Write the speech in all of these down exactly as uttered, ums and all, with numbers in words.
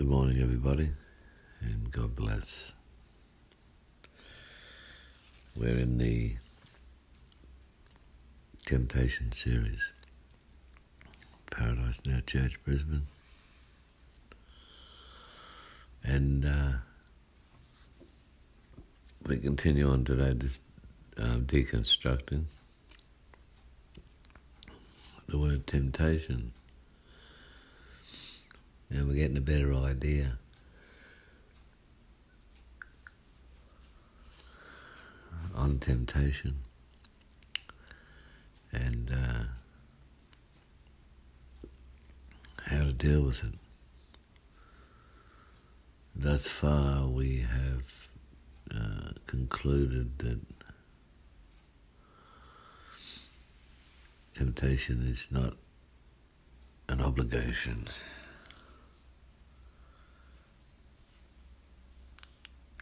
Good morning, everybody, and God bless. We're in the Temptation series, Paradise Now Church, Brisbane, and uh, we continue on today, just uh, deconstructing the word temptation. And we're getting a better idea on temptation and uh, how to deal with it. Thus far, we have uh, concluded that temptation is not an obligation.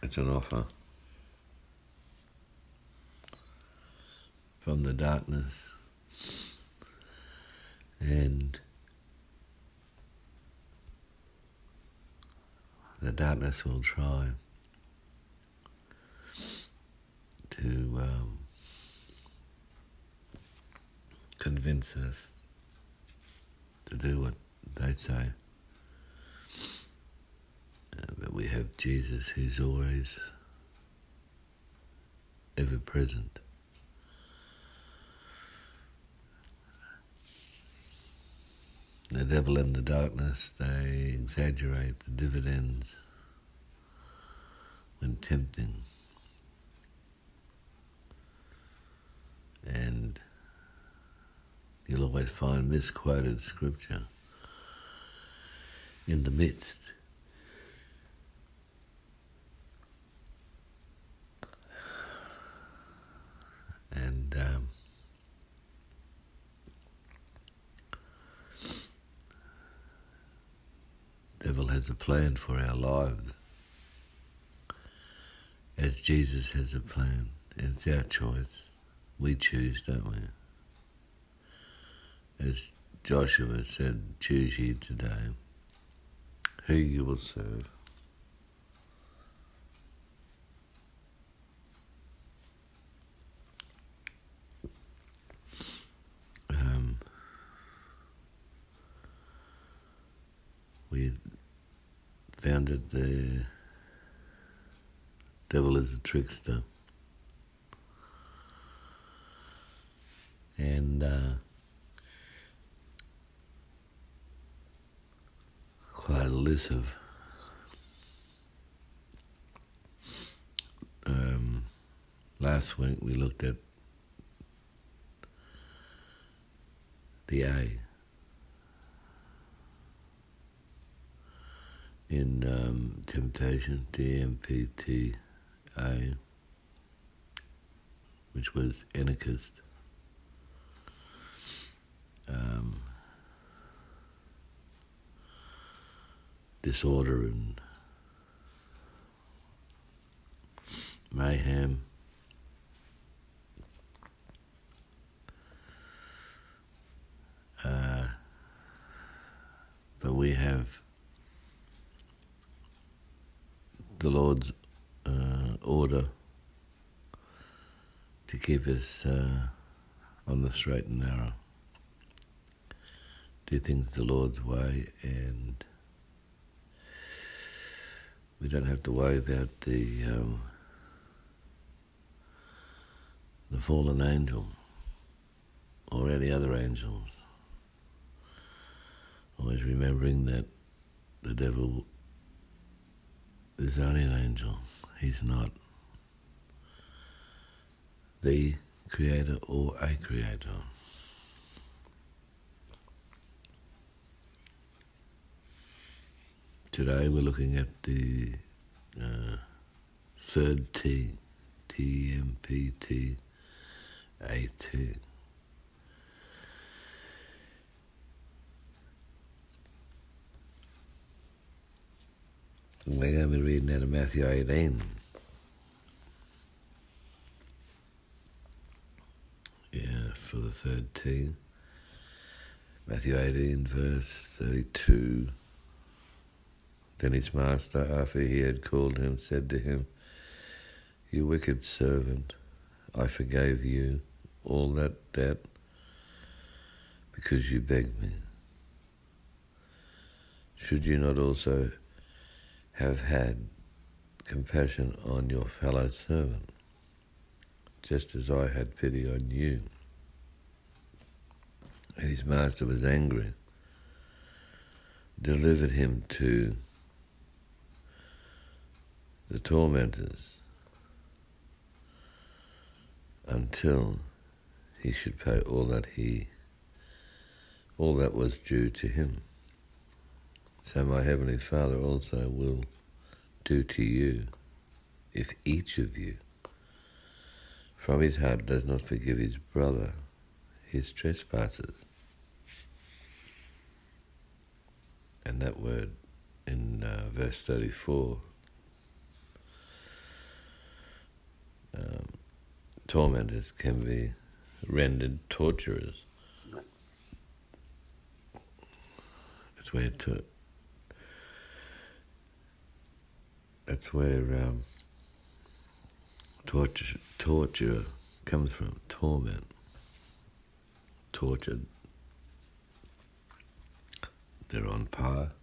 It's an offer from the darkness, and the darkness will try to um, convince us to do what they say. But we have Jesus, who's always ever present. The devil and the darkness, they exaggerate the dividends when tempting. And you'll always find misquoted scripture in the midst. And um, devil has a plan for our lives, as Jesus has a plan. It's our choice. We choose, don't we? As Joshua said, choose ye today who you will serve. We found that the devil is a trickster, and uh, quite elusive. Um, last week we looked at the A. In um, temptation, T M P T A, which was anarchist. Um, disorder and mayhem. Uh, but we have the Lord's uh, order to keep us uh, on the straight and narrow. Do things the Lord's way, and we don't have to worry about the um, the fallen angel or any other angels. Always remembering that the devil is only an angel. He's not the creator or a creator. Today we're looking at the uh, third T, T M P T A T. We're going to be reading out of Matthew eighteen. Yeah, for the third T. Matthew eighteen, verse thirty-two Then his master, after he had called him, said to him, "You wicked servant, I forgave you all that debt because you begged me. Should you not also have had compassion on your fellow servant, just as I had pity on you?" And his master was angry, delivered him to the tormentors until he should pay all that he, all that was due to him. So my Heavenly Father also will do to you if each of you from his heart does not forgive his brother his trespasses. And that word in uh, verse thirty-four, um, tormentors can be rendered torturers. That's where to, that's where um, torture torture comes from. Torment, tortured. They're on par.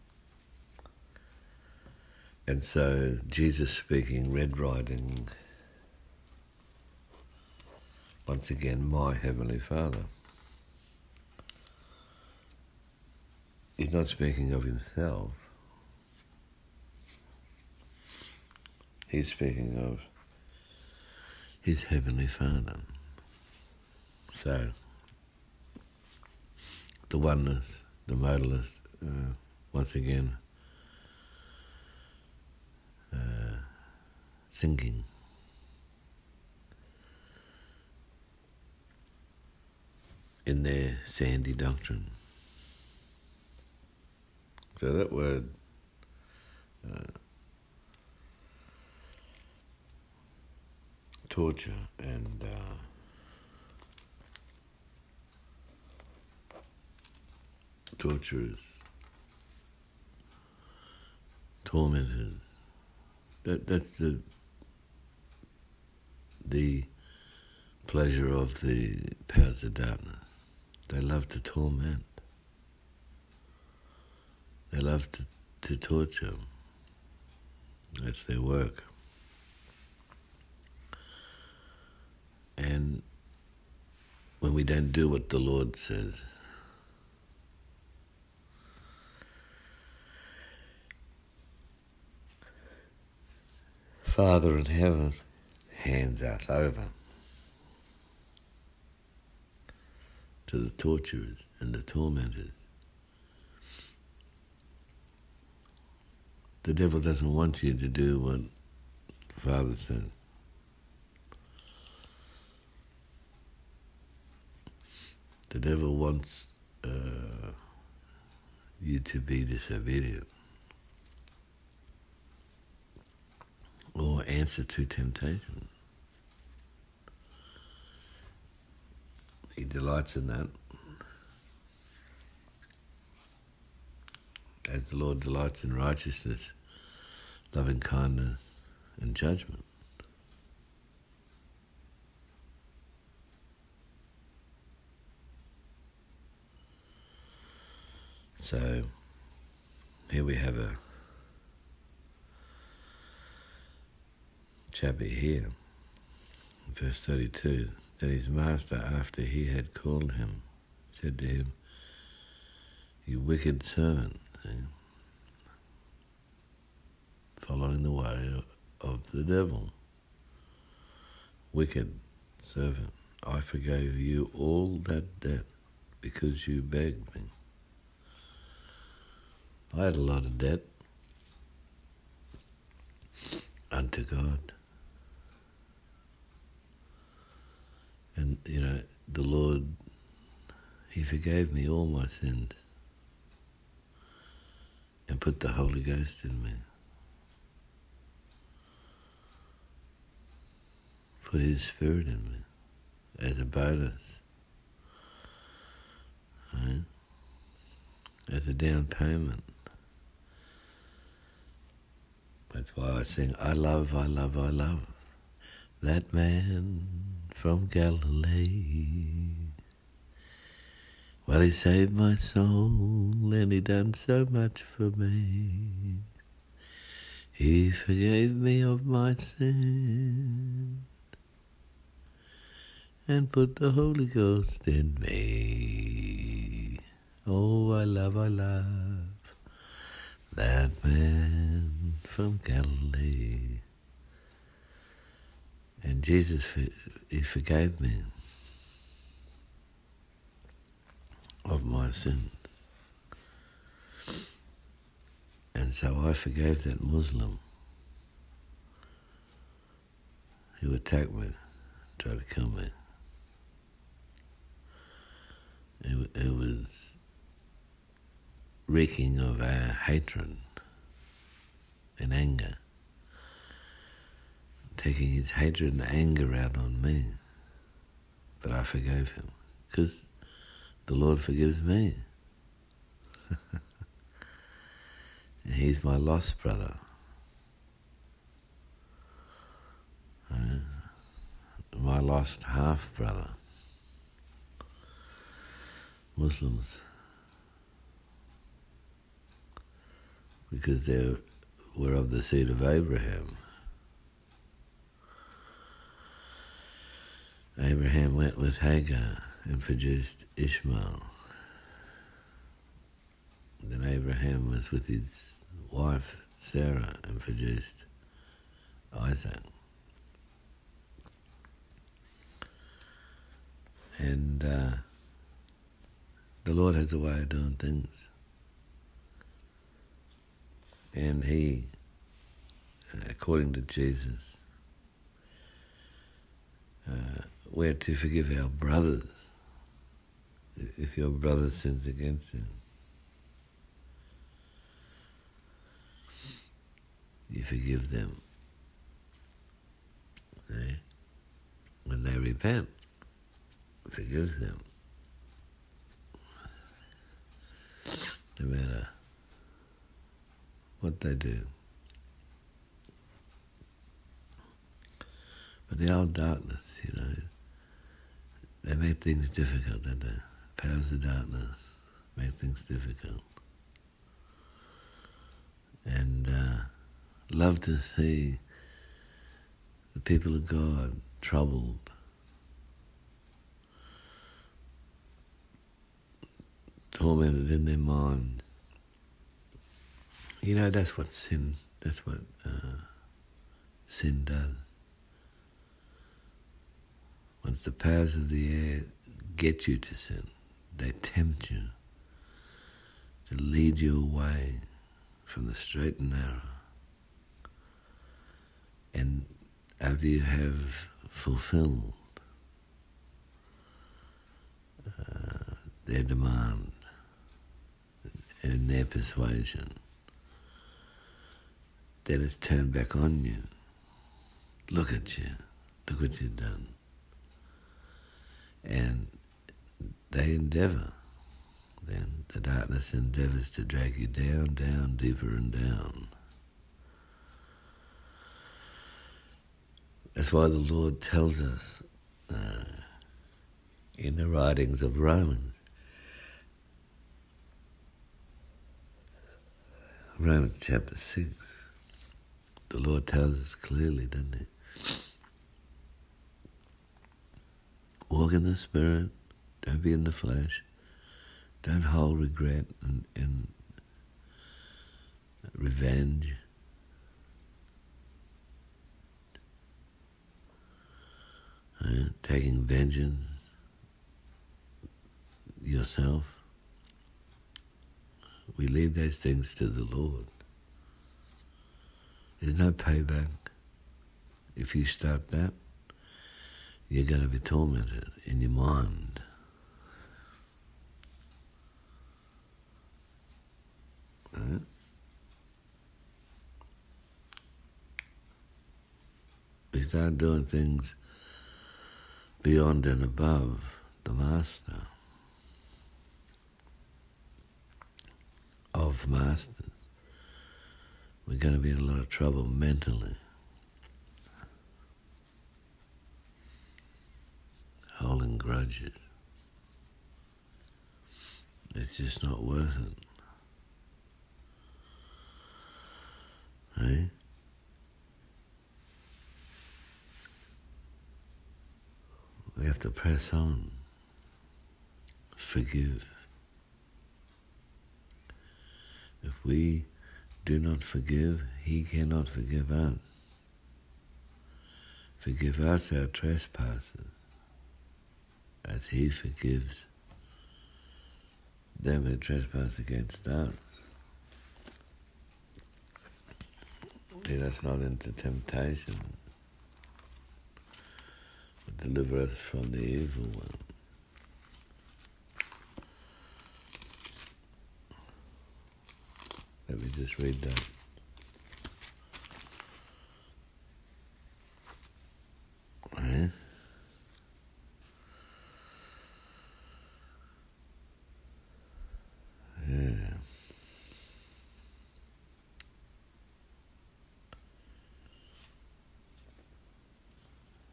And so Jesus speaking, red writing, once again, my Heavenly Father. He's not speaking of himself. He's speaking of his Heavenly Father. So, the oneness, the modalist, uh, once again, uh, sinking. In their sandy doctrine. So that word uh, torture and uh, torturers, tormentors, that that's the the pleasure of the powers of darkness. They love to torment. They love to, to torture. That's their work. And when we don't do what the Lord says, Father in heaven hands us over to the torturers and the tormentors. The devil doesn't want you to do what the Father said. The devil wants uh, you to be disobedient or answer to temptation. He delights in that, as the Lord delights in righteousness, loving kindness, and judgment. So, here we have a chappy here, verse thirty-two. That his master, after he had called him, said to him, "You wicked servant," following the way of the devil. "Wicked servant, I forgave you all that debt because you begged me." I had a lot of debt unto God. And, you know, the Lord, he forgave me all my sins and put the Holy Ghost in me. Put his Spirit in me as a bonus, right? As a down payment That's why I sing, I love, I love, I love that man from Galilee. Well, he saved my soul and he done so much for me. He forgave me of my sin and put the Holy Ghost in me. Oh, I love, I love that man from Galilee. And Jesus, he forgave me of my sins. And so I forgave that Muslim who attacked me, tried to kill me. It, it was reeking of our hatred and anger, taking his hatred and anger out on me. But I forgave him, because the Lord forgives me. And he's my lost brother. Uh, my lost half-brother. Muslims. Because they were of the seed of Abraham. Abraham went with Hagar and produced Ishmael. Then Abraham was with his wife, Sarah, and produced Isaac. And uh, the Lord has a way of doing things. And he, according to Jesus, uh, we're to forgive our brothers if your brother sins against him. You forgive them, see? When they repent, forgive them. No matter what they do. But the old darkness, you know, they make things difficult, don't they? Powers of darkness make things difficult. And uh, love to see the people of God troubled, tormented in their minds. You know, that's what sin, that's what uh, sin does. Once the powers of the air get you to sin, they tempt you to lead you away from the straight and narrow. And after you have fulfilled uh, their demand and their persuasion, then it's turned back on you. Look at you. Look what you've done. And they endeavour. Then the darkness endeavours to drag you down, down, deeper and down. That's why the Lord tells us uh, in the writings of Romans, Romans chapter six, the Lord tells us clearly, doesn't he? Walk in the Spirit, don't be in the flesh, don't hold regret and, and revenge. Uh, taking vengeance yourself. We leave those things to the Lord. There's no payback. If you start that, you're going to be tormented in your mind. Uh, we start doing things beyond and above the master of masters. we're going to be in a lot of trouble mentally. Holding grudges. It's just not worth it. Right? We have to press on. Forgive. If we do not forgive, He cannot forgive us. Forgive us our trespasses, as He forgives them who trespass against us. Lead us not into temptation, but deliver us from the evil one. Let me just read that. Right? Yeah.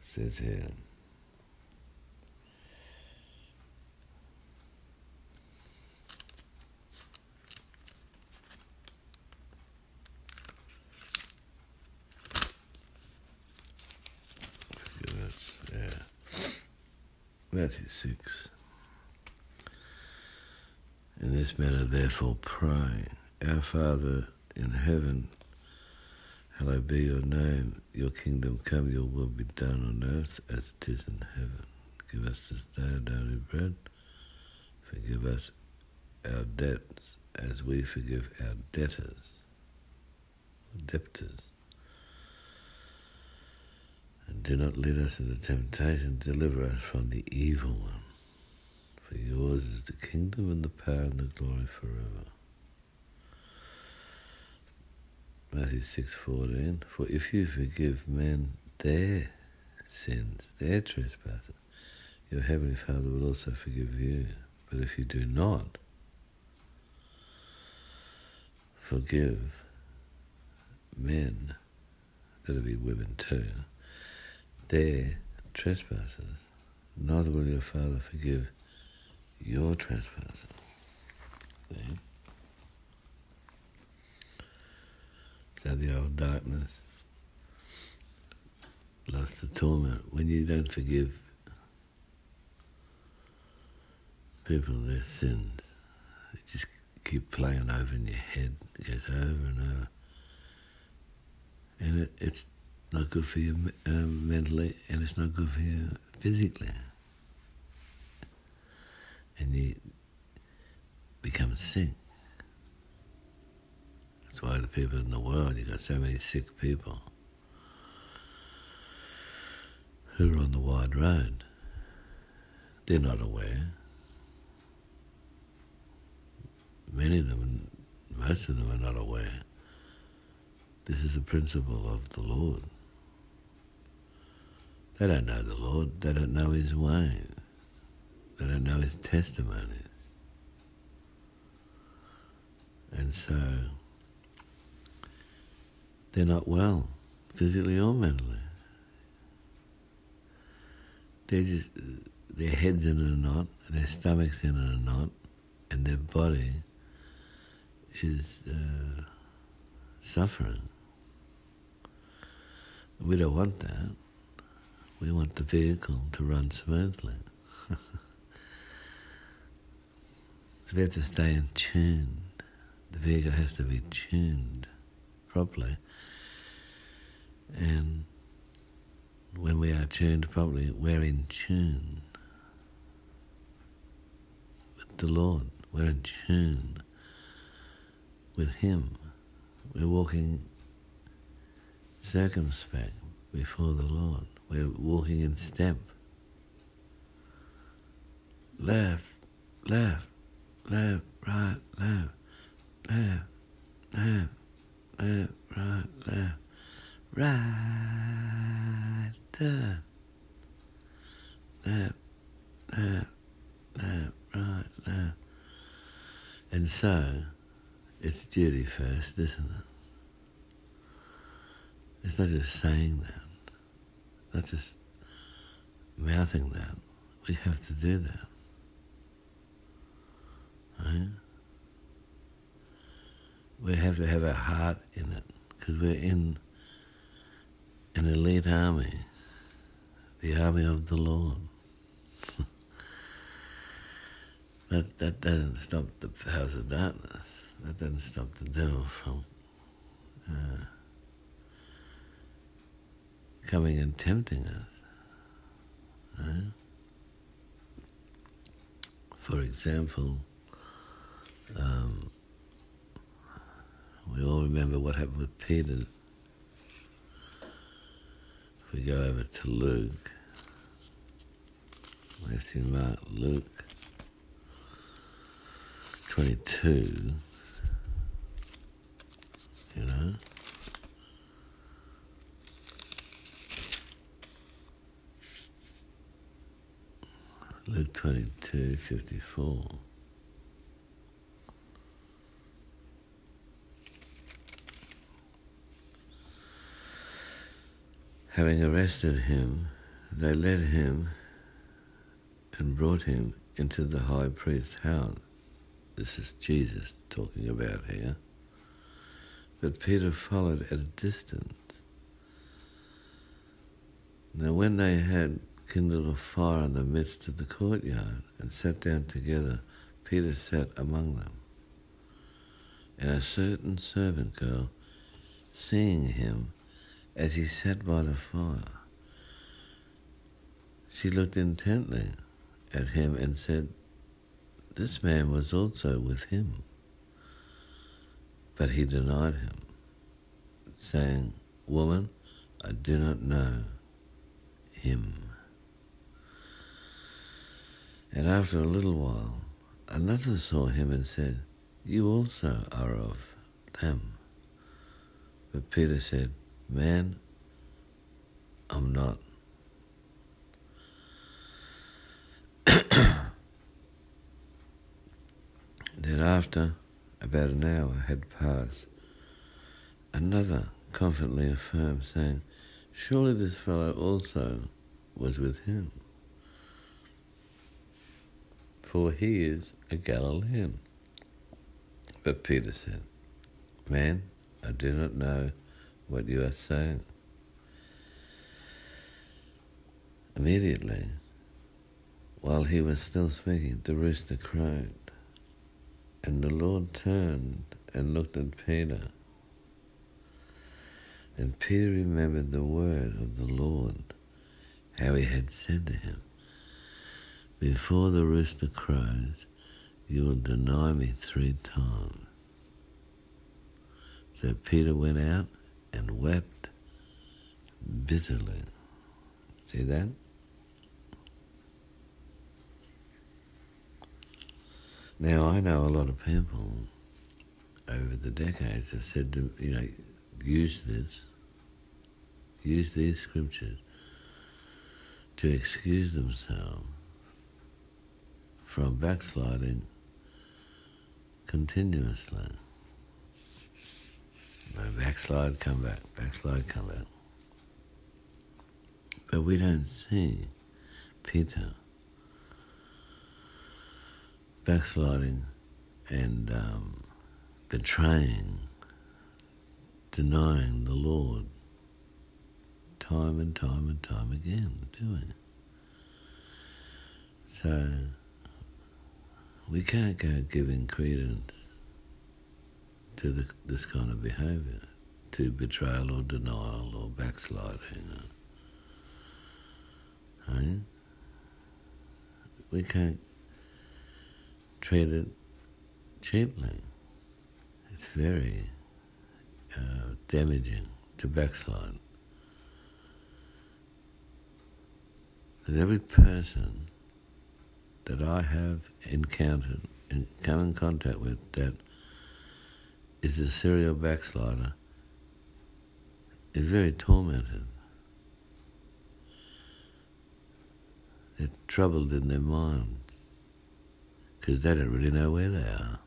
Says here. Matthew six. In this manner, therefore, pray. Our Father in heaven, hallowed be your name. Your kingdom come, your will be done on earth as it is in heaven. Give us this day our daily bread. Forgive us our debts as we forgive our debtors. Debtors. Do not lead us into temptation, deliver us from the evil one. For yours is the kingdom and the power and the glory forever. Matthew six fourteen. For if you forgive men their sins, their trespasses, your heavenly Father will also forgive you. But if you do not forgive men, that'll be women too, their trespasses, neither will your Father forgive your trespasses. See? So the old darkness, lust, the torment. When you don't forgive people their sins, they just keep playing over in your head. It goes over and over. And it, it's not good for you uh, mentally, and it's not good for you physically. And you become sick. That's why the people in the world, you've got so many sick people who are on the wide road. They're not aware. Many of them, most of them are not aware. This is a principle of the Lord. They don't know the Lord. They don't know His ways. They don't know His testimonies. And so they're not well, physically or mentally. They're just, their head's in a knot, their stomach's in a knot, and their body is uh, suffering. We don't want that. We want the vehicle to run smoothly. We have to stay in tune. The vehicle has to be tuned properly. And when we are tuned properly, we're in tune with the Lord. We're in tune with Him. We're walking circumspect before the Lord. We're walking in step. Left, left, left, right, left, left, left, left, right, left, right, turn. Left, left, left, right, left. And so, it's duty first, isn't it? It's not just saying that, not just mouthing that. We have to do that. Right? We have to have our heart in it, because we're in an elite army, the army of the Lord. But that doesn't stop the powers of darkness. That doesn't stop the devil from uh, coming and tempting us. Right? For example, um, we all remember what happened with Peter. If we go over to Luke, Matthew, Mark, Luke twenty-two, you know, Luke twenty-two, fifty-four. Having arrested him, they led him and brought him into the high priest's house. This is Jesus talking about here. But Peter followed at a distance. Now when they had kindled a fire in the midst of the courtyard and sat down together, Peter sat among them. And a certain servant girl, seeing him, as he sat by the fire, she looked intently at him and said, "This man was also with him." But he denied him, saying, "Woman, I do not know him." And after a little while, another saw him and said, "You also are of them." But Peter said, "Man, I'm not." Then after about an hour had passed, another confidently affirmed, saying, "Surely this fellow also was with him, for he is a Galilean." But Peter said, "Man, I do not know what you are saying." Immediately, while he was still speaking, the rooster crowed, and the Lord turned and looked at Peter. And Peter remembered the word of the Lord, how he had said to him, "Before the rooster crows, you will deny me three times." So Peter went out and wept bitterly. See that? Now, I know a lot of people over the decades have said to, you know, use this, use these scriptures to excuse themselves from backsliding continuously. No, backslide, come back, backslide, come back. But we don't see Peter backsliding and um, betraying, denying the Lord time and time and time again, do we? So we can't go giving credence to the, this kind of behaviour, to betrayal or denial or backsliding. Right? We can't treat it cheaply. It's very uh, damaging to backslide. Because every person that I have encountered and come in contact with that is a serial backslider is very tormented. They're troubled in their minds because they don't really know where they are.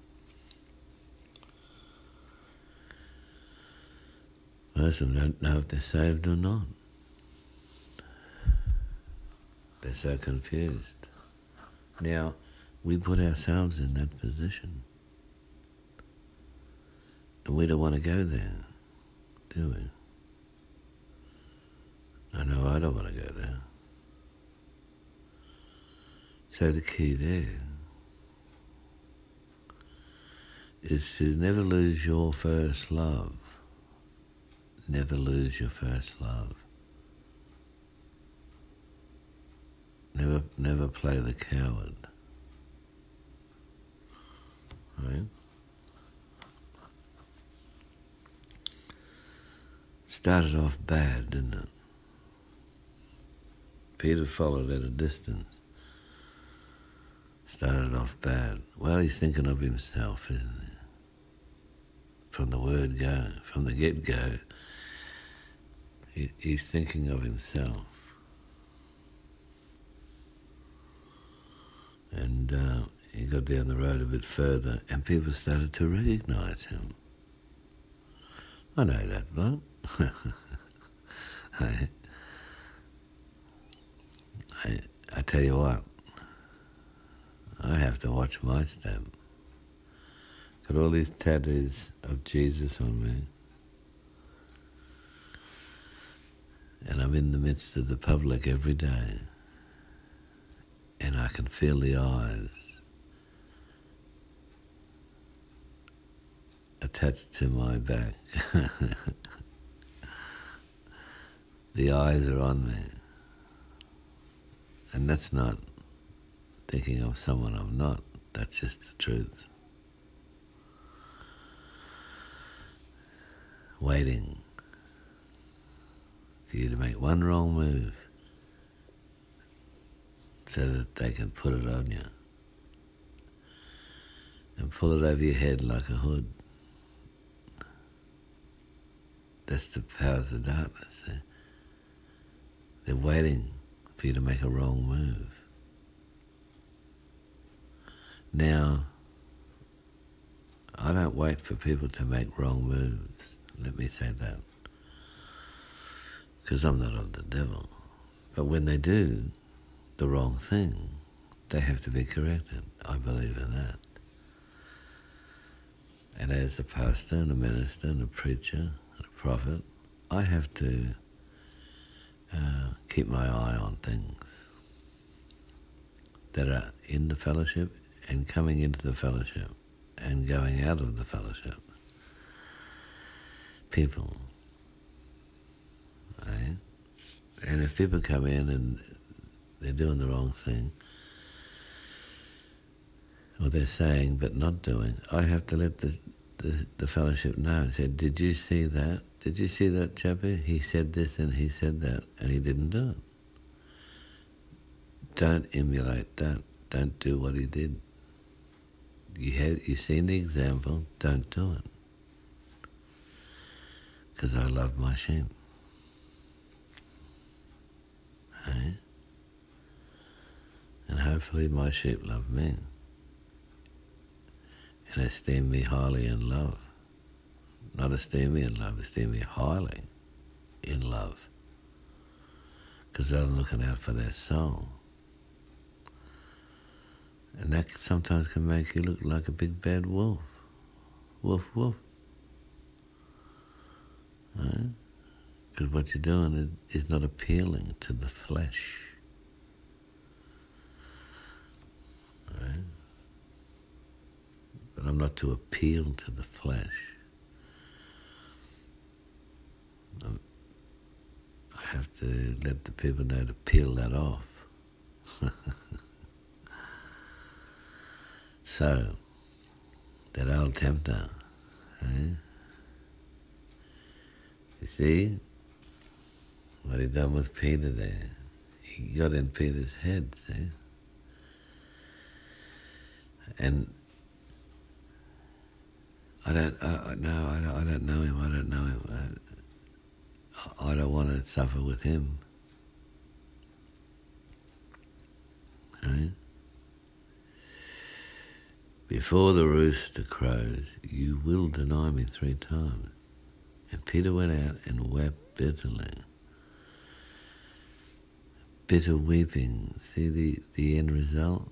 Most of them don't know if they're saved or not. They're so confused. Now, we put ourselves in that position. And we don't want to go there, do we? I know I don't want to go there. So the key there is to never lose your first love. Never lose your first love. Never, never play the coward. Right? Started off bad, didn't it? Peter followed at a distance. Started off bad. Well, he's thinking of himself, isn't he? From the word go, from the get-go, he, he's thinking of himself. And uh, he got down the road a bit further, and people started to recognise him. I know that bloke. I, I, I tell you what, I have to watch my step. Got all these tattoos of Jesus on me. And I'm in the midst of the public every day. And I can feel the eyes attached to my back. The eyes are on me. And that's not thinking of someone I'm not. That's just the truth. Waiting for you to make one wrong move so that they can put it on you and pull it over your head like a hood. That's the powers of darkness. They're waiting for you to make a wrong move. Now, I don't wait for people to make wrong moves. Let me say that. Because I'm not of the devil. But when they do the wrong thing, they have to be corrected. I believe in that. And as a pastor and a minister and a preacher and a prophet, I have to uh, keep my eye on things that are in the fellowship, and coming into the fellowship, and going out of the fellowship. People. Right? And if people come in and they're doing the wrong thing, or they're saying but not doing, I have to let the, the, the fellowship know and say, did you see that? Did you see that chappy? He said this and he said that, and he didn't do it. Don't emulate that. Don't do what he did. You had, you've seen the example, don't do it. Because I love my sheep. Hey? And hopefully my sheep love me and esteem me highly in love. Not esteem me in love, esteem me highly in love. Because they're looking out for their soul. And that sometimes can make you look like a big bad wolf. Wolf, wolf. Right? Because what you're doing is not appealing to the flesh. Right? But I'm not to appeal to the flesh. I'm, I have to let the people know to peel that off. So, that old tempter, eh? You see what he done with Peter there? He got in Peter's head, see? And I don't, I, no, I don't, I don't know him, I don't know him. I, I don't want to suffer with him. Eh? Before the rooster crows, you will deny me three times. And Peter went out and wept bitterly. Bitter weeping. See the, the end result?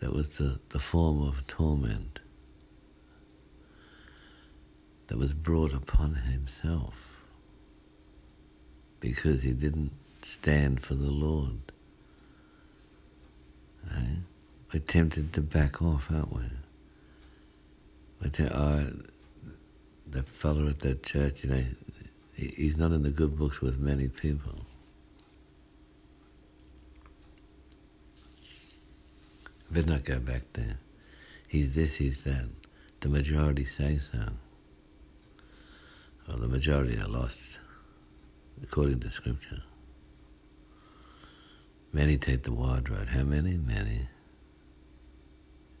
That was the, the form of torment that was brought upon himself because he didn't stand for the Lord. Right? We're tempted to back off, aren't we? We're te- oh, that fellow at that church, you know, he's not in the good books with many people. Better not go back there. He's this, he's that. The majority say so. Well, the majority are lost, according to Scripture. Many take the wide road. How many? Many.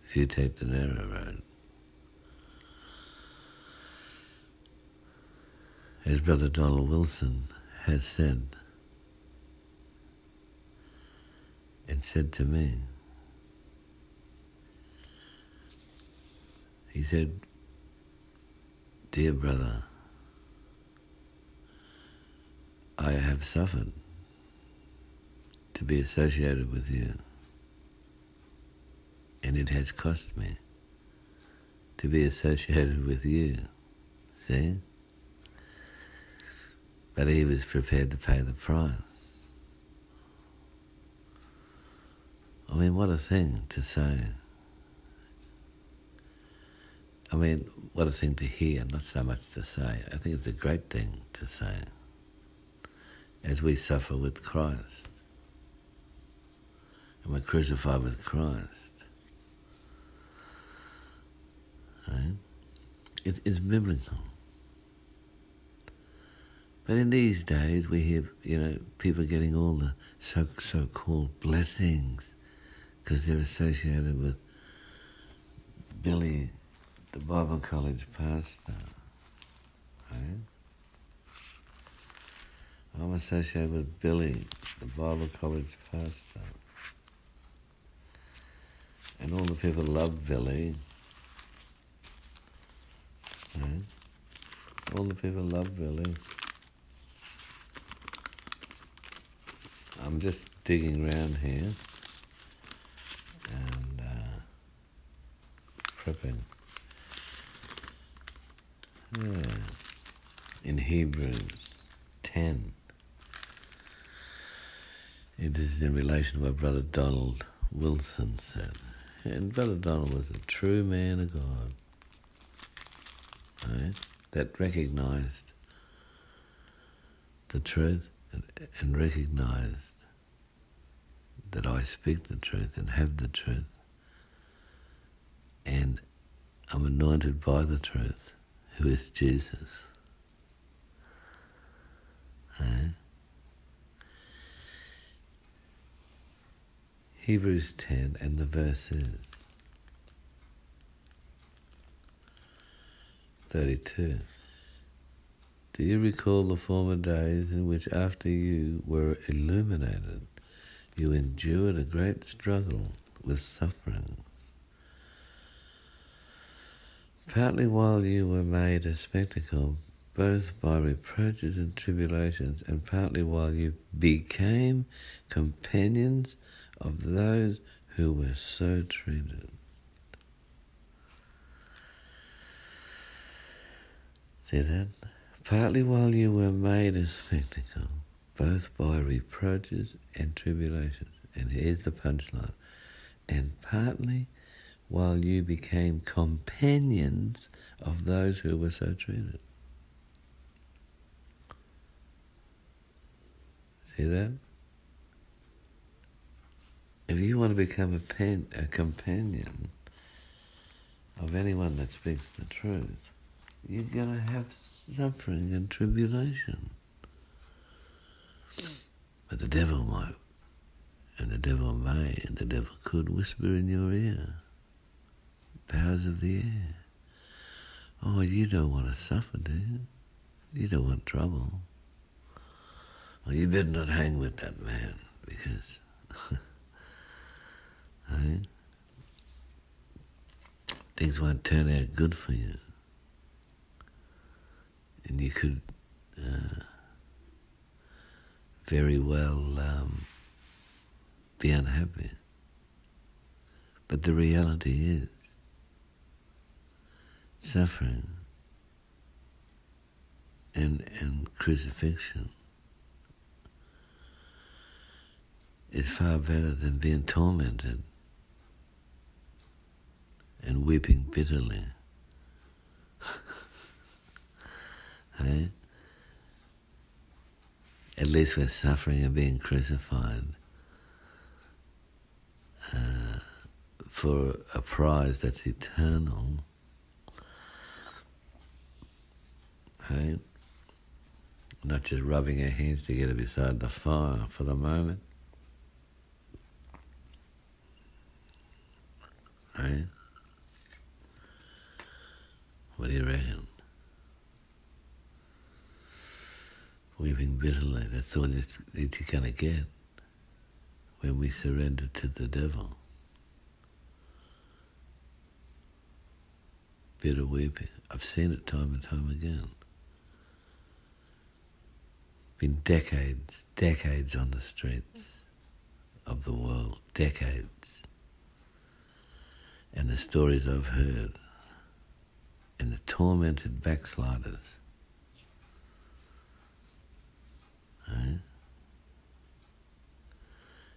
Few take the narrow road. As Brother Donald Wilson has said, and said to me, he said, "Dear brother, I have suffered to be associated with you, and it has cost me to be associated with you." See? But he was prepared to pay the price. I mean, what a thing to say. I mean, what a thing to hear, not so much to say. I think it's a great thing to say as we suffer with Christ and we're crucified with Christ. Right? It is biblical. But in these days we hear, you know, people getting all the so, so-called blessings because they're associated with Billy, the Bible college pastor, right? I'm associated with Billy, the Bible college pastor. And all the people love Billy, right? All the people love Billy. I'm just digging around here and uh, prepping. Yeah. In Hebrews ten, it is in relation to what Brother Donald Wilson said. And Brother Donald was a true man of God, right? That recognised the truth and, and recognised that I speak the truth and have the truth and I'm anointed by the truth, who is Jesus. Right? Hebrews ten and the verses thirty-two. Do you recall the former days in which after you were illuminated, you endured a great struggle with suffering? Partly while you were made a spectacle, both by reproaches and tribulations, and partly while you became companions of those who were so treated. See that? Partly while you were made a spectacle, both by reproaches and tribulations. And here's the punchline. And partly while you became companions of those who were so treated. See that? If you want to become a, pen, a companion of anyone that speaks the truth, you're going to have suffering and tribulation. But the devil might, and the devil may, and the devil could whisper in your ear. Powers of the air. Oh, you don't want to suffer, do you? You don't want trouble. Well, you better not hang with that man, because... right? things won't turn out good for you. And you could uh, very well um, be unhappy. But the reality is, suffering and, and crucifixion is far better than being tormented and weeping bitterly. Right? At least we're suffering and being crucified uh, for a prize that's eternal. Right? Not just rubbing our hands together beside the fire for the moment. Right? What do you reckon? Weeping bitterly, that's all that you're going to get when we surrender to the devil. Bitter weeping. I've seen it time and time again. Been decades, decades on the streets of the world, decades. And the stories I've heard, and the tormented backsliders. Right?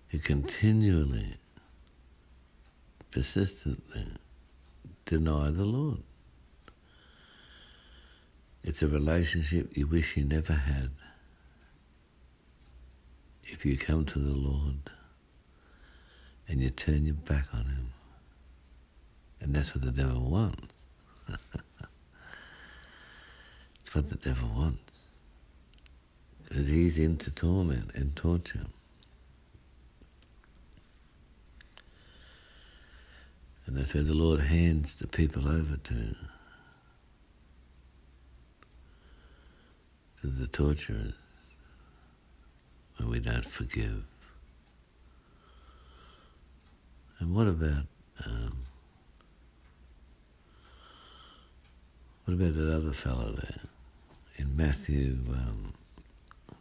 Who continually, persistently deny the Lord. It's a relationship you wish you never had. If you come to the Lord and you turn your back on Him, and that's what the devil wants. It's what the devil wants. Because he's into torment and torture. And that's where the Lord hands the people over to. To the torturers. When we don't forgive. And what about... Um, what about that other fellow there? In Matthew... Um,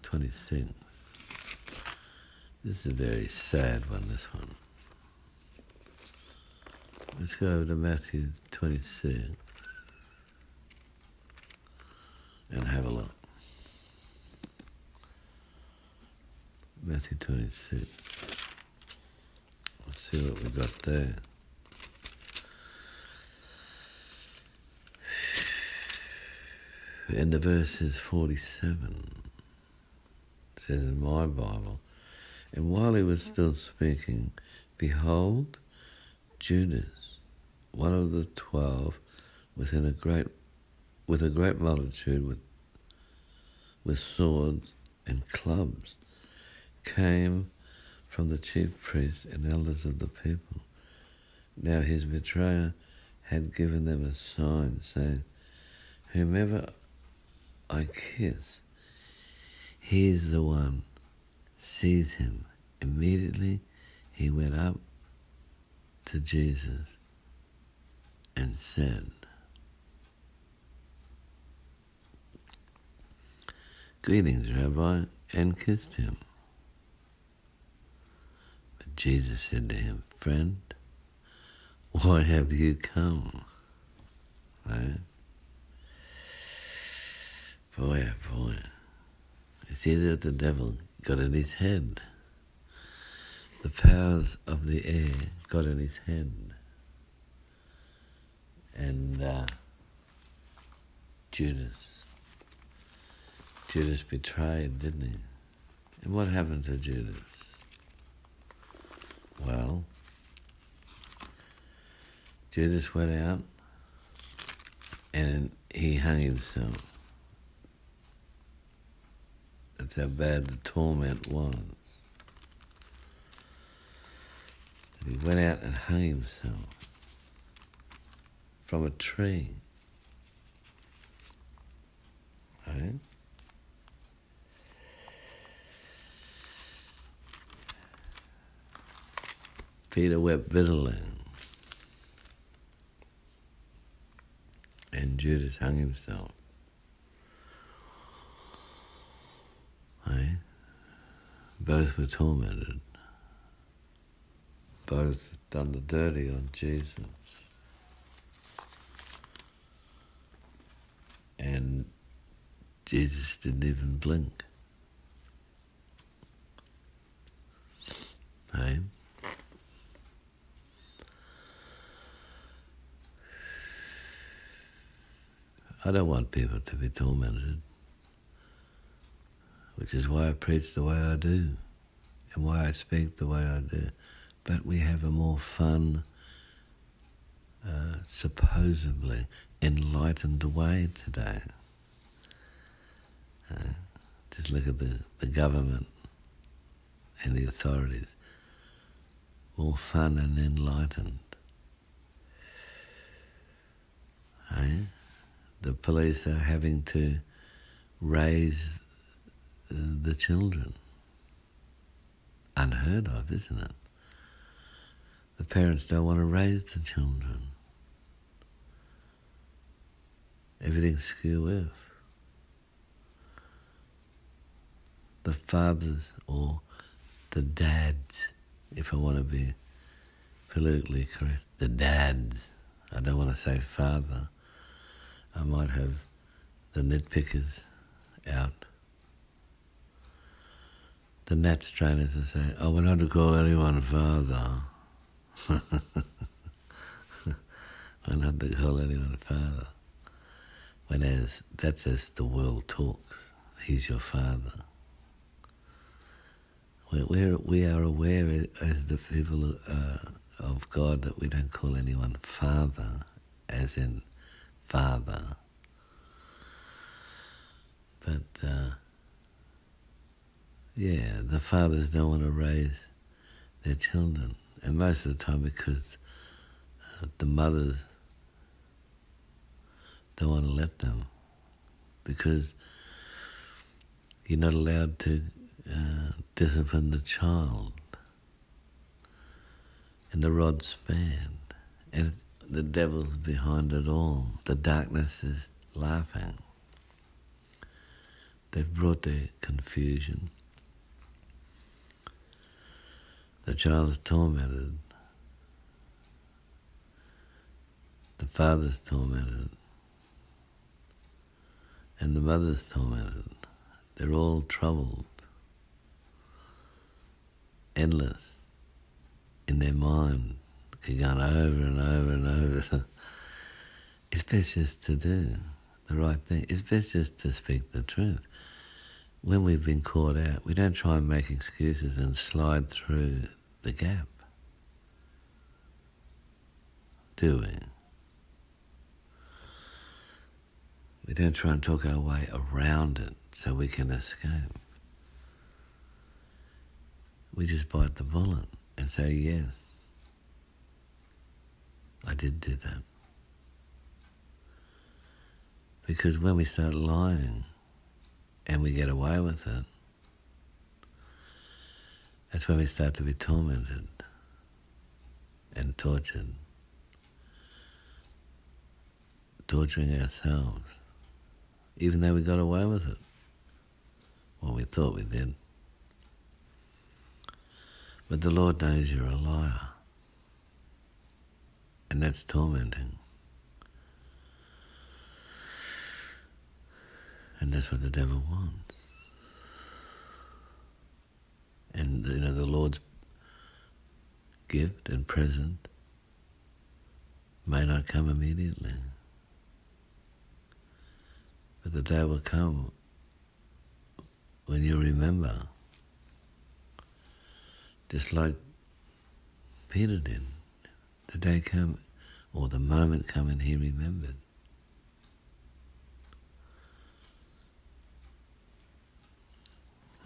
twenty-six. This is a very sad one, this one. Let's go over to Matthew twenty-six and have a look. Matthew twenty-six. Let's see what we've got there. And the verse is forty-seven. Says in my Bible, and while he was still speaking, behold, Judas, one of the twelve, was in a great, with a great multitude with, with swords and clubs, came from the chief priests and elders of the people. Now his betrayer had given them a sign, saying, whomever I kiss, he is the one. Seize him. Immediately he went up to Jesus and said, greetings, Rabbi, and kissed him. But Jesus said to him, friend, why have you come? Right? Boy, oh boy. It's either the devil got in his head. The powers of the air got in his head. And uh, Judas. Judas betrayed, didn't he? And what happened to Judas? Well, Judas went out and he hung himself. That's how bad the torment was. And he went out and hung himself from a tree. Right? Peter wept bitterly. Judas hung himself. Hey? Both were tormented. Both done the dirty on Jesus. And Jesus didn't even blink. Hey? I don't want people to be tormented, which is why I preach the way I do and why I speak the way I do. But we have a more fun, uh, supposedly enlightened way today. Uh, just look at the, the government and the authorities. More fun and enlightened. Hey? The police are having to raise the children. Unheard of, isn't it? The parents don't want to raise the children. Everything's skew off. The fathers or the dads, if I want to be politically correct, the dads. I don't want to say father. I might have the nitpickers out. The gnat strainers will say, oh, we're not to call anyone father. We're not to call anyone father. When as, that's as the world talks. He's your father. We're, we're, we are aware as the people uh, of God that we don't call anyone father, as in father. But, uh, yeah, the fathers don't want to raise their children. And most of the time because uh, the mothers don't want to let them. Because you're not allowed to uh, discipline the child. And the rod spanned. And it's the devil's behind it all. The darkness is laughing. They've brought their confusion. The child is tormented. The father's tormented. And the mother's tormented. They're all troubled. Endless. In their mind. They're going over and over and over. It's best just to do the right thing. It's best just to speak the truth. When we've been caught out, we don't try and make excuses and slide through the gap. Do we? We don't try and talk our way around it so we can escape. We just bite the bullet and say yes. I did do that. Because when we start lying and we get away with it, that's when we start to be tormented and tortured, torturing ourselves, even though we got away with it, well, we thought we did. But the Lord knows you're a liar. And that's tormenting. And that's what the devil wants. And, you know, the Lord's gift and present may not come immediately. But the day will come when you remember, just like Peter did. The day come, or the moment come, and he remembered.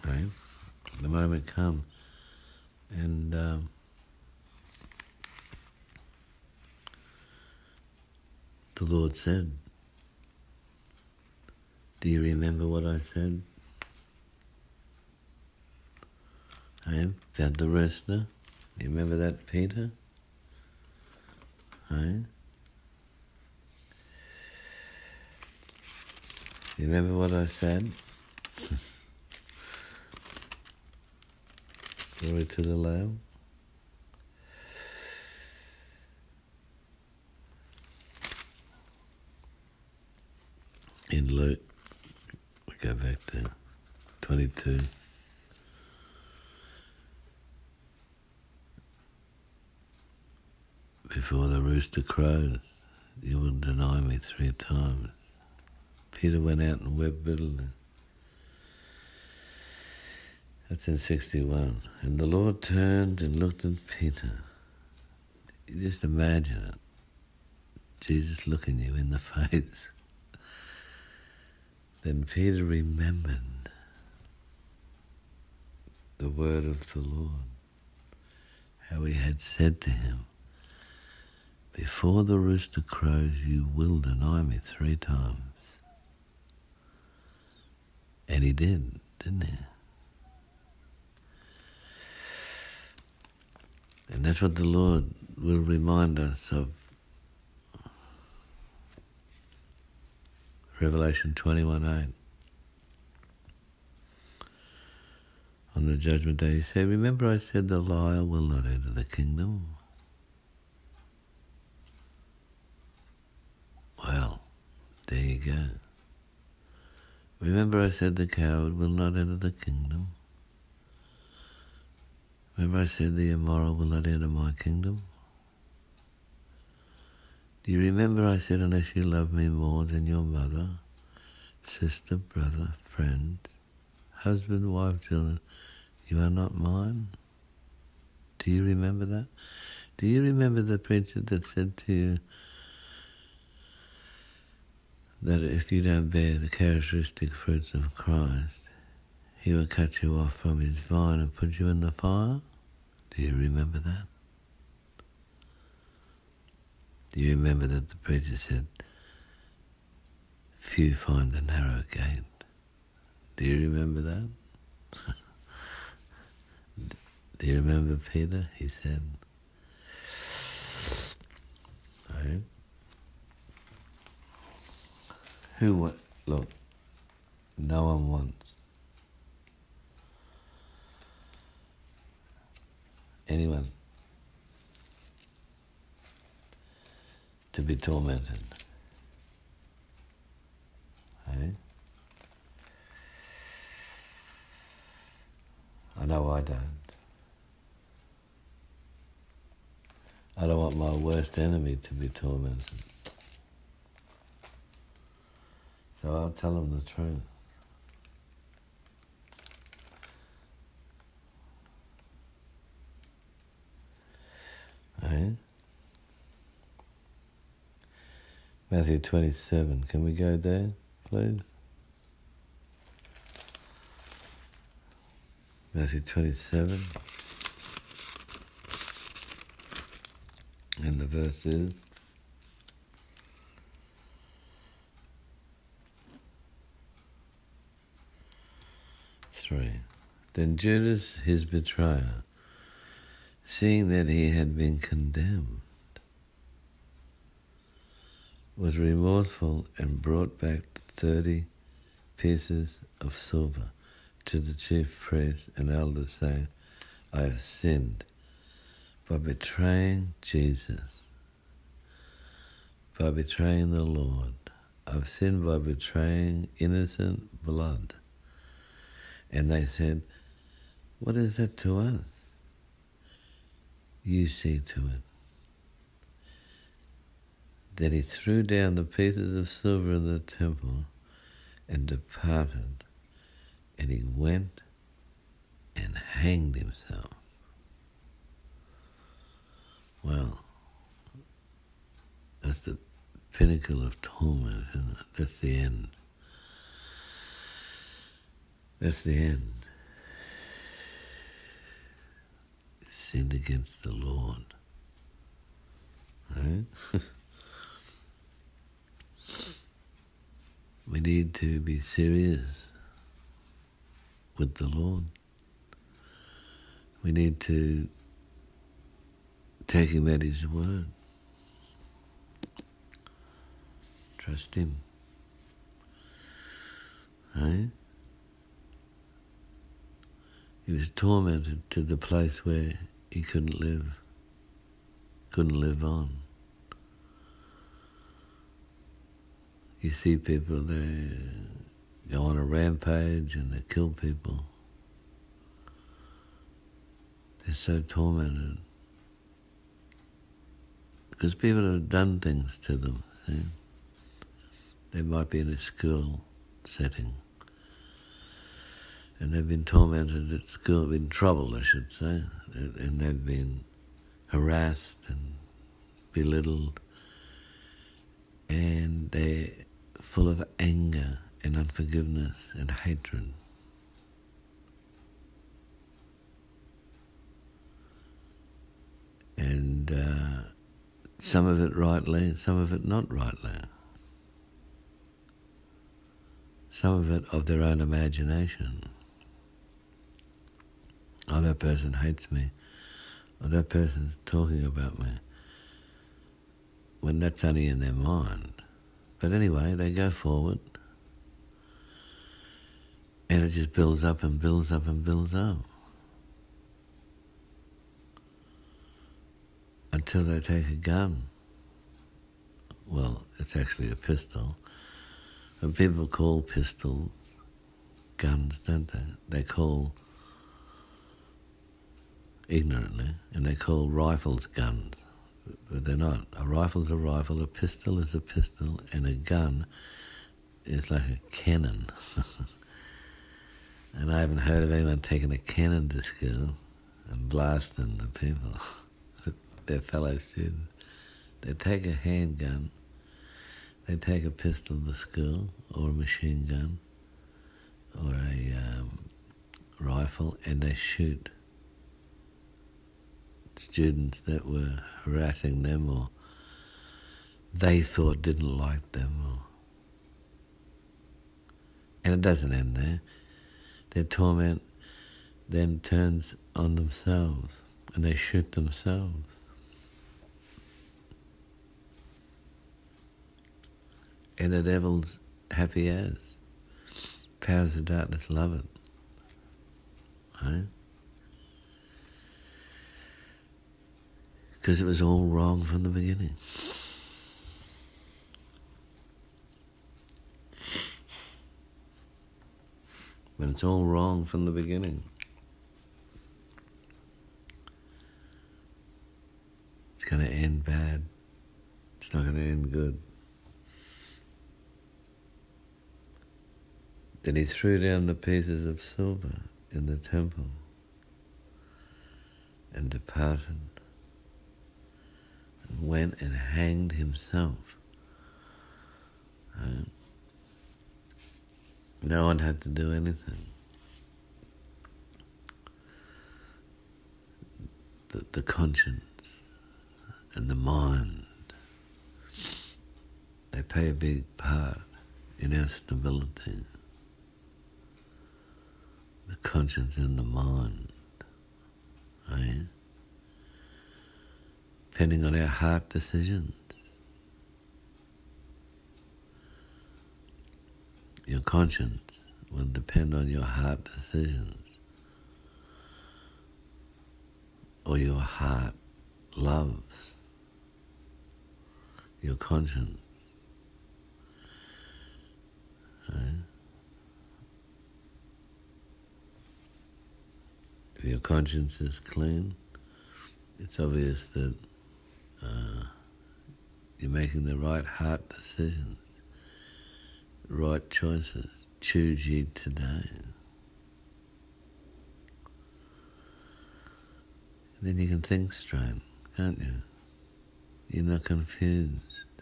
Right? The moment come, and um, the Lord said, do you remember what I said? I am about the rooster. You remember that, Peter? You remember what I said? Glory to the Lamb. In Luke, we go back to twenty-two. Before the rooster crows, you will deny me three times. Peter went out and wept bitterly. That's in sixty-one. And the Lord turned and looked at Peter. You just imagine it. Jesus looking you in the face. Then Peter remembered the word of the Lord, how he had said to him, before the rooster crows, you will deny me three times. And he did, didn't he? And that's what the Lord will remind us of. Revelation twenty-one eight. On the judgment day, he said, remember I said the liar will not enter the kingdom. Well, there you go. Remember I said the coward will not enter the kingdom. Remember I said the immoral will not enter my kingdom. Do you remember I said unless you love me more than your mother, sister, brother, friend, husband, wife, children, you are not mine? Do you remember that? Do you remember the preacher that said to you, that if you don't bear the characteristic fruits of Christ, he will cut you off from his vine and put you in the fire? Do you remember that? Do you remember that the preacher said, few find the narrow gate? Do you remember that? Do you remember Peter? He said, right? Who what? Look, no one wants anyone to be tormented. Hey? I know I don't. I don't want my worst enemy to be tormented. So I'll tell them the truth. Right? Matthew twenty-seven. Can we go there, please? Matthew twenty-seven. And the verse is, then Judas, his betrayer, seeing that he had been condemned, was remorseful and brought back thirty pieces of silver to the chief priests and elders, saying, I have sinned by betraying Jesus, by betraying the Lord. I've sinned by betraying innocent blood. And they said, what is that to us? You see to it. Then he threw down the pieces of silver in the temple and departed, and he went and hanged himself. Well, that's the pinnacle of torment, isn't it? That's the end. That's the end. Sinned against the Lord. Right? We need to be serious with the Lord. We need to take him at his word. Trust him. know. He was tormented to the place where he couldn't live, couldn't live on. You see people, they go on a rampage and they kill people. They're so tormented because people have done things to them, see? They might be in a school setting and they've been tormented at school, been troubled, I should say, and they've been harassed and belittled, and they're full of anger and unforgiveness and hatred. And uh, some of it rightly, some of it not rightly. Some of it of their own imagination. Oh, that person hates me. Oh, that person's talking about me. When that's only in their mind. But anyway, they go forward. And it just builds up and builds up and builds up. Until they take a gun. Well, it's actually a pistol. And people call pistols guns, don't they? They call, ignorantly, and they call rifles guns. But they're not. A rifle's a rifle, a pistol is a pistol, and a gun is like a cannon. And I haven't heard of anyone taking a cannon to school and blasting the people, their fellow students. They take a handgun, they take a pistol to school, or a machine gun, or a um, rifle, and they shoot students that were harassing them or they thought didn't like them. Or... And it doesn't end there. Their torment then turns on themselves and they shoot themselves. And the devil's happy as. Powers of darkness love it. Right? Because it was all wrong from the beginning. When it's all wrong from the beginning, it's going to end bad. It's not going to end good. Then he threw down the pieces of silver in the temple and departed. Went and hanged himself. Right? No one had to do anything. The, the conscience and the mind, they play a big part in our stability. The conscience and the mind, right? Depending on our heart decisions. Your conscience will depend on your heart decisions or your heart loves your conscience. Right? If your conscience is clean, it's obvious that Uh, you're making the right heart decisions, right choices. Choose ye today. And then you can think straight, can't you? You're not confused.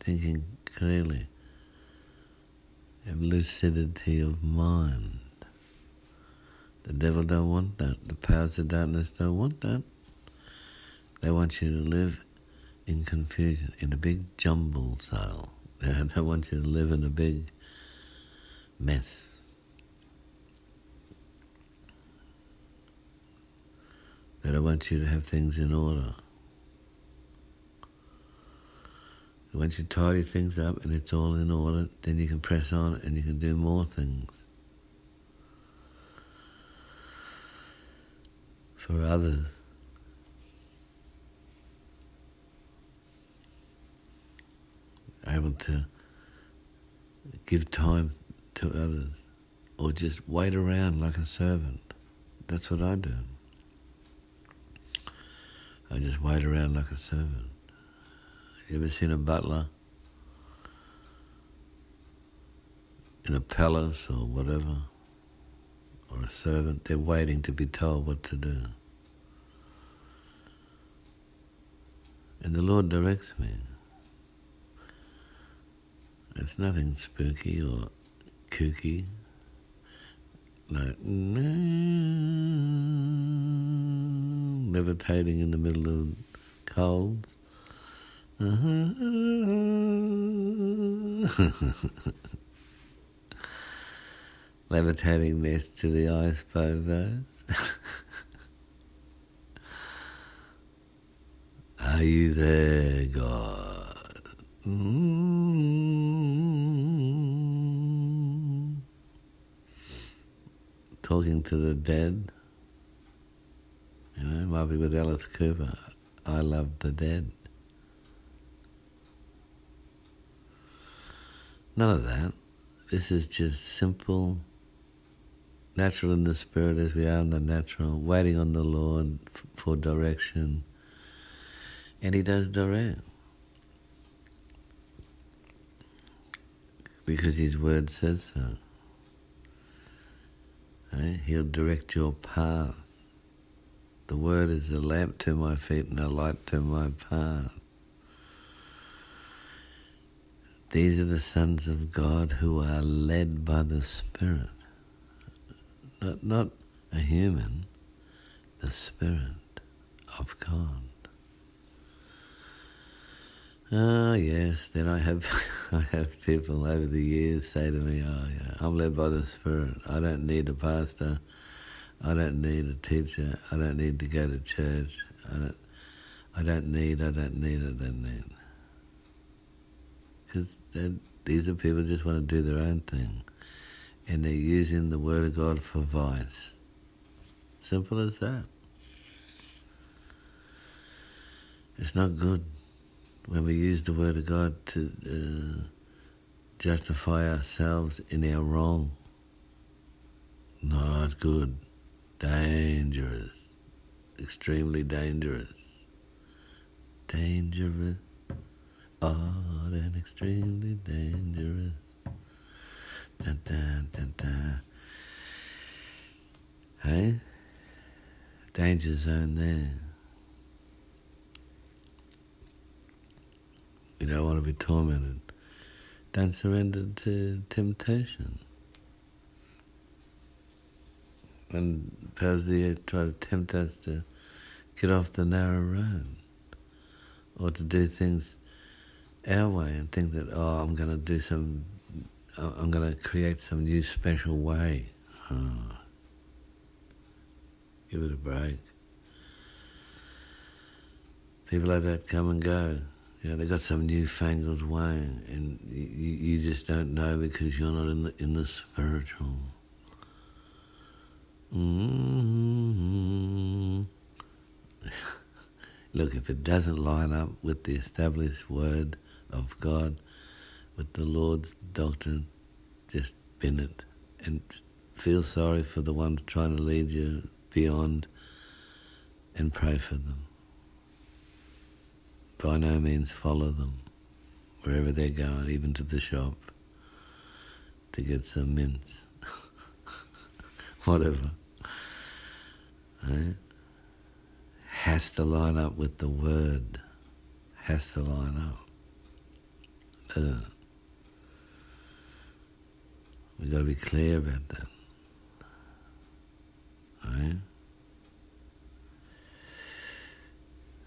Thinking clearly. Have lucidity of mind. The devil don't want that. The powers of darkness don't want that. They want you to live in confusion, in a big jumble style. They don't want you to live in a big mess. They don't want you to have things in order. Once you tidy things up and it's all in order, then you can press on and you can do more things for others. Able to give time to others or just wait around like a servant. That's what I do. I just wait around like a servant. You ever seen a butler in a palace or whatever, or a servant? They're waiting to be told what to do. And the Lord directs me. It's nothing spooky or kooky, like levitating in the middle of coals. Levitating next to the ice bovos. Are you there, God? Mm-hmm. Talking to the dead. You know, might be with Alice Cooper. I love the dead. None of that. This is just simple, natural in the spirit as we are in the natural, waiting on the Lord f- for direction. And He does direct. Because His word says so. Right? He'll direct your path. The word is a lamp to my feet and a light to my path. These are the sons of God who are led by the Spirit. Not, not a human, the Spirit of God. Ah, oh, yes, then I have I have people over the years say to me, oh, yeah, I'm led by the Spirit. I don't need a pastor. I don't need a teacher. I don't need to go to church. I don't, I don't need, I don't need, I don't need. Because these are people who just want to do their own thing. And they're using the Word of God for vice. Simple as that. It's not good when we use the Word of God to uh, justify ourselves in our wrong. Not good. Dangerous. Extremely dangerous. Dangerous. Odd and extremely dangerous. Dun, dun, dun, dun. Hey? Danger zone there. We don't want to be tormented. Don't surrender to temptation. When powers of the air try to tempt us to get off the narrow road or to do things our way and think that, oh, I'm going to do some, I'm going to create some new special way. Oh. Give it a break. People like that come and go. You know, they've got some newfangled way and you, you just don't know because you're not in the, in the spiritual. Mm-hmm. Look, if it doesn't line up with the established word of God, with the Lord's doctrine, just bin it. And feel sorry for the ones trying to lead you beyond and pray for them. By no means follow them wherever they're going, even to the shop, to get some mints. Whatever. Right? Has to line up with the word. Has to line up. Uh, we got to be clear about that. Right?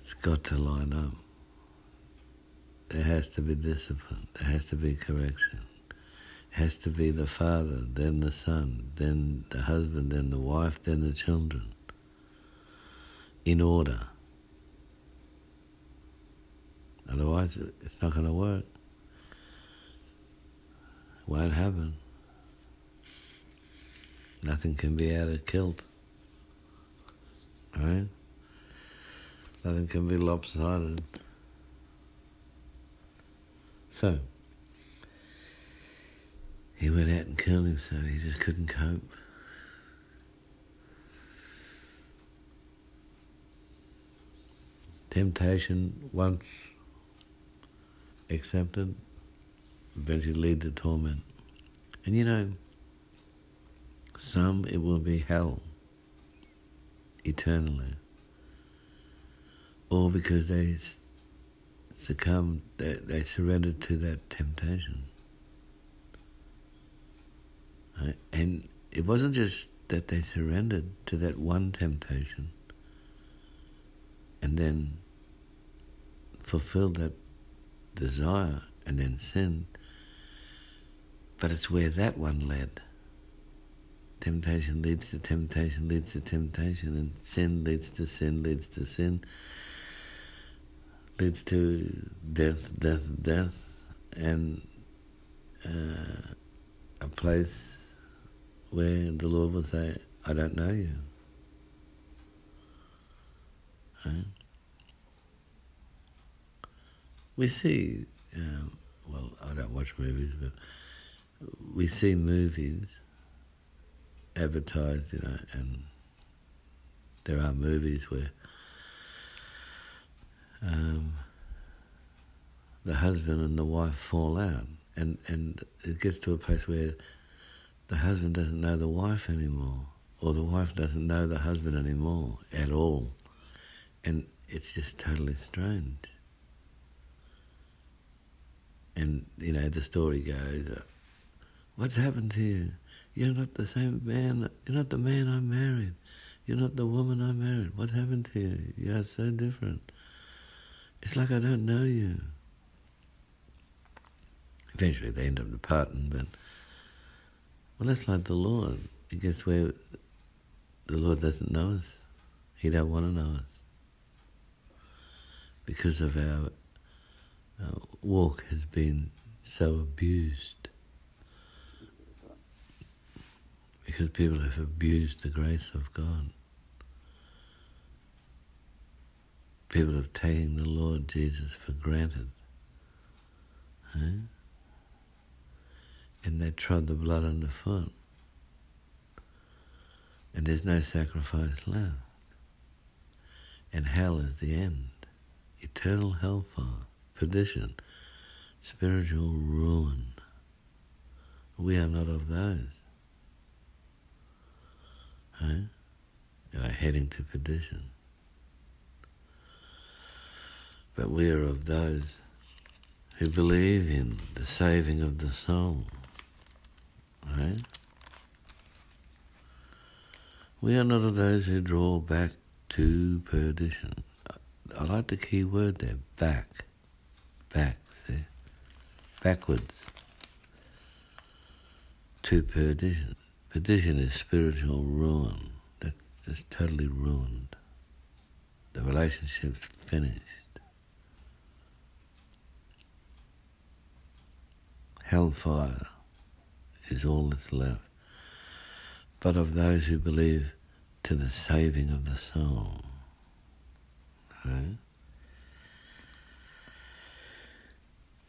It's got to line up. There has to be discipline. There has to be correction. It has to be the father, then the son, then the husband, then the wife, then the children. In order. I Otherwise, it's not going to work. It won't happen. Nothing can be out of kilt. Right? Nothing can be lopsided. So, he went out and killed himself. He just couldn't cope. Temptation, once accepted, eventually lead to torment. And you know, some it will be hell eternally. All because they succumbed, they, they surrendered to that temptation. And it wasn't just that they surrendered to that one temptation and then fulfilled that desire and then sinned, but it's where that one led. Temptation leads to temptation leads to temptation, and sin leads to sin leads to sin, leads to death, death, death, and uh, a place where the Lord will say, I don't know you. Right? We see, um, well, I don't watch movies, but we see movies advertised, you know, and there are movies where um, the husband and the wife fall out, and, and it gets to a place where the husband doesn't know the wife anymore, or the wife doesn't know the husband anymore at all, and it's just totally strange. And, you know, the story goes, what's happened to you? You're not the same man. You're not the man I married. You're not the woman I married. What's happened to you? You're so different. It's like I don't know you. Eventually they end up departing, but, well, that's like the Lord. It gets where the Lord doesn't know us. He don't want to know us. Because of our Uh, walk has been so abused, because people have abused the grace of God. People have taken the Lord Jesus for granted, huh? And they trod the blood underfoot, and there's no sacrifice left, and hell is the end, eternal hellfire. Perdition, spiritual ruin. We are not of those. Huh? We are heading to perdition. But we are of those who believe in the saving of the soul. Right? We are not of those who draw back to perdition. I like the key word there, back. Back, see? Backwards. To perdition. Perdition is spiritual ruin. That's just totally ruined. The relationship's finished. Hellfire is all that's left. But of those who believe to the saving of the soul. Right?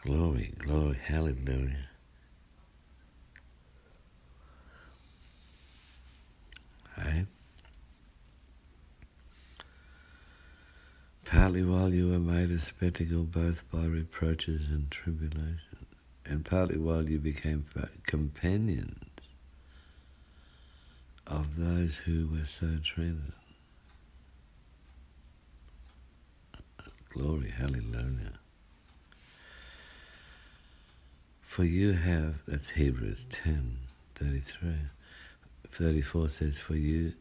Glory, glory, hallelujah. Right? Partly while you were made a spectacle both by reproaches and tribulation, and partly while you became companions of those who were so treated. Glory, hallelujah. For you have, that's Hebrews ten, thirty-three, thirty-four says, for you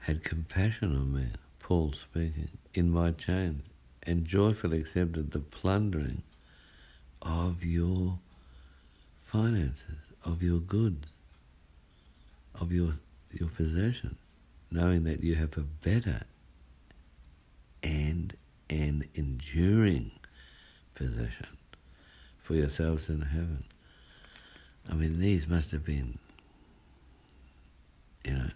had compassion on me, Paul speaking, in my chains, and joyfully accepted the plundering of your finances, of your goods, of your your possessions, knowing that you have a better and an enduring possession for yourselves in heaven. I mean, these must have been, you know,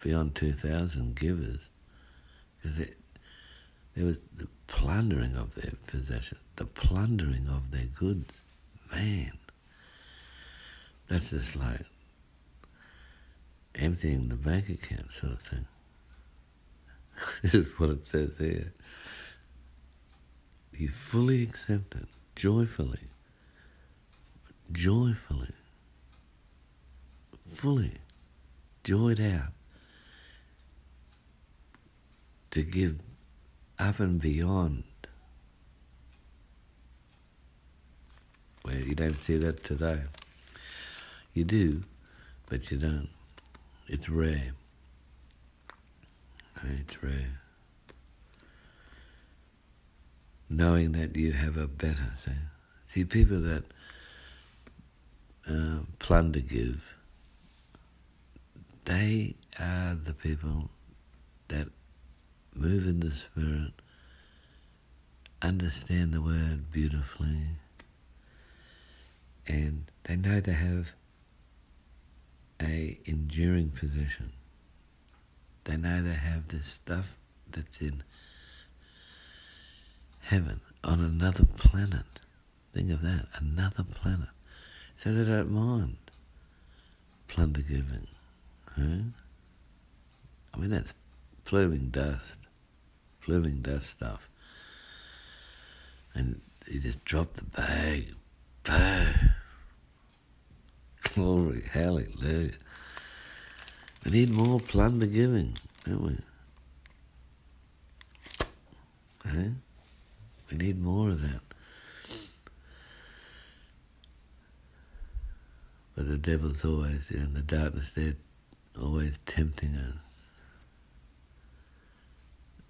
beyond two thousand givers, because there was the plundering of their possession, the plundering of their goods. Man, that's just like emptying the bank account sort of thing. This is what it says here. You fully accept it, joyfully, joyfully, fully joyed out to give up and beyond. Well, you don't see that today. You do, but you don't. It's rare. It's rare. Knowing that you have a better thing. See, people that uh, plunder give, they are the people that move in the Spirit, understand the Word beautifully, and they know they have a enduring possession. They know they have this stuff that's in heaven, on another planet. Think of that, another planet. So they don't mind plunder giving. Huh? I mean, that's pluming dust, pluming dust stuff. And he just dropped the bag. Boom. Glory, hallelujah. We need more plunder giving, don't we? Huh? We need more of that. But the devil's always, you know, in the darkness, they're always tempting us.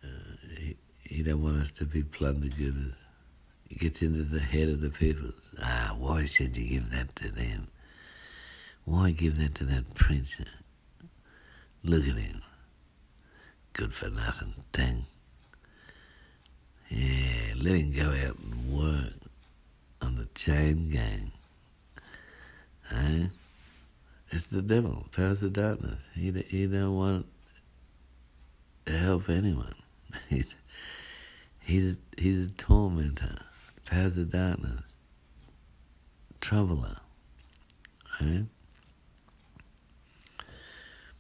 Uh, he, he don't want us to be plunder givers. He gets into the head of the people. Ah, why should you give that to them? Why give that to that preacher? Look at him. Good for nothing thing. Yeah, let him go out and work on the chain gang. Eh? It's the devil, powers of darkness. He, he don't want to help anyone. He's, he's, he's a tormentor, powers of darkness, troubler. Eh?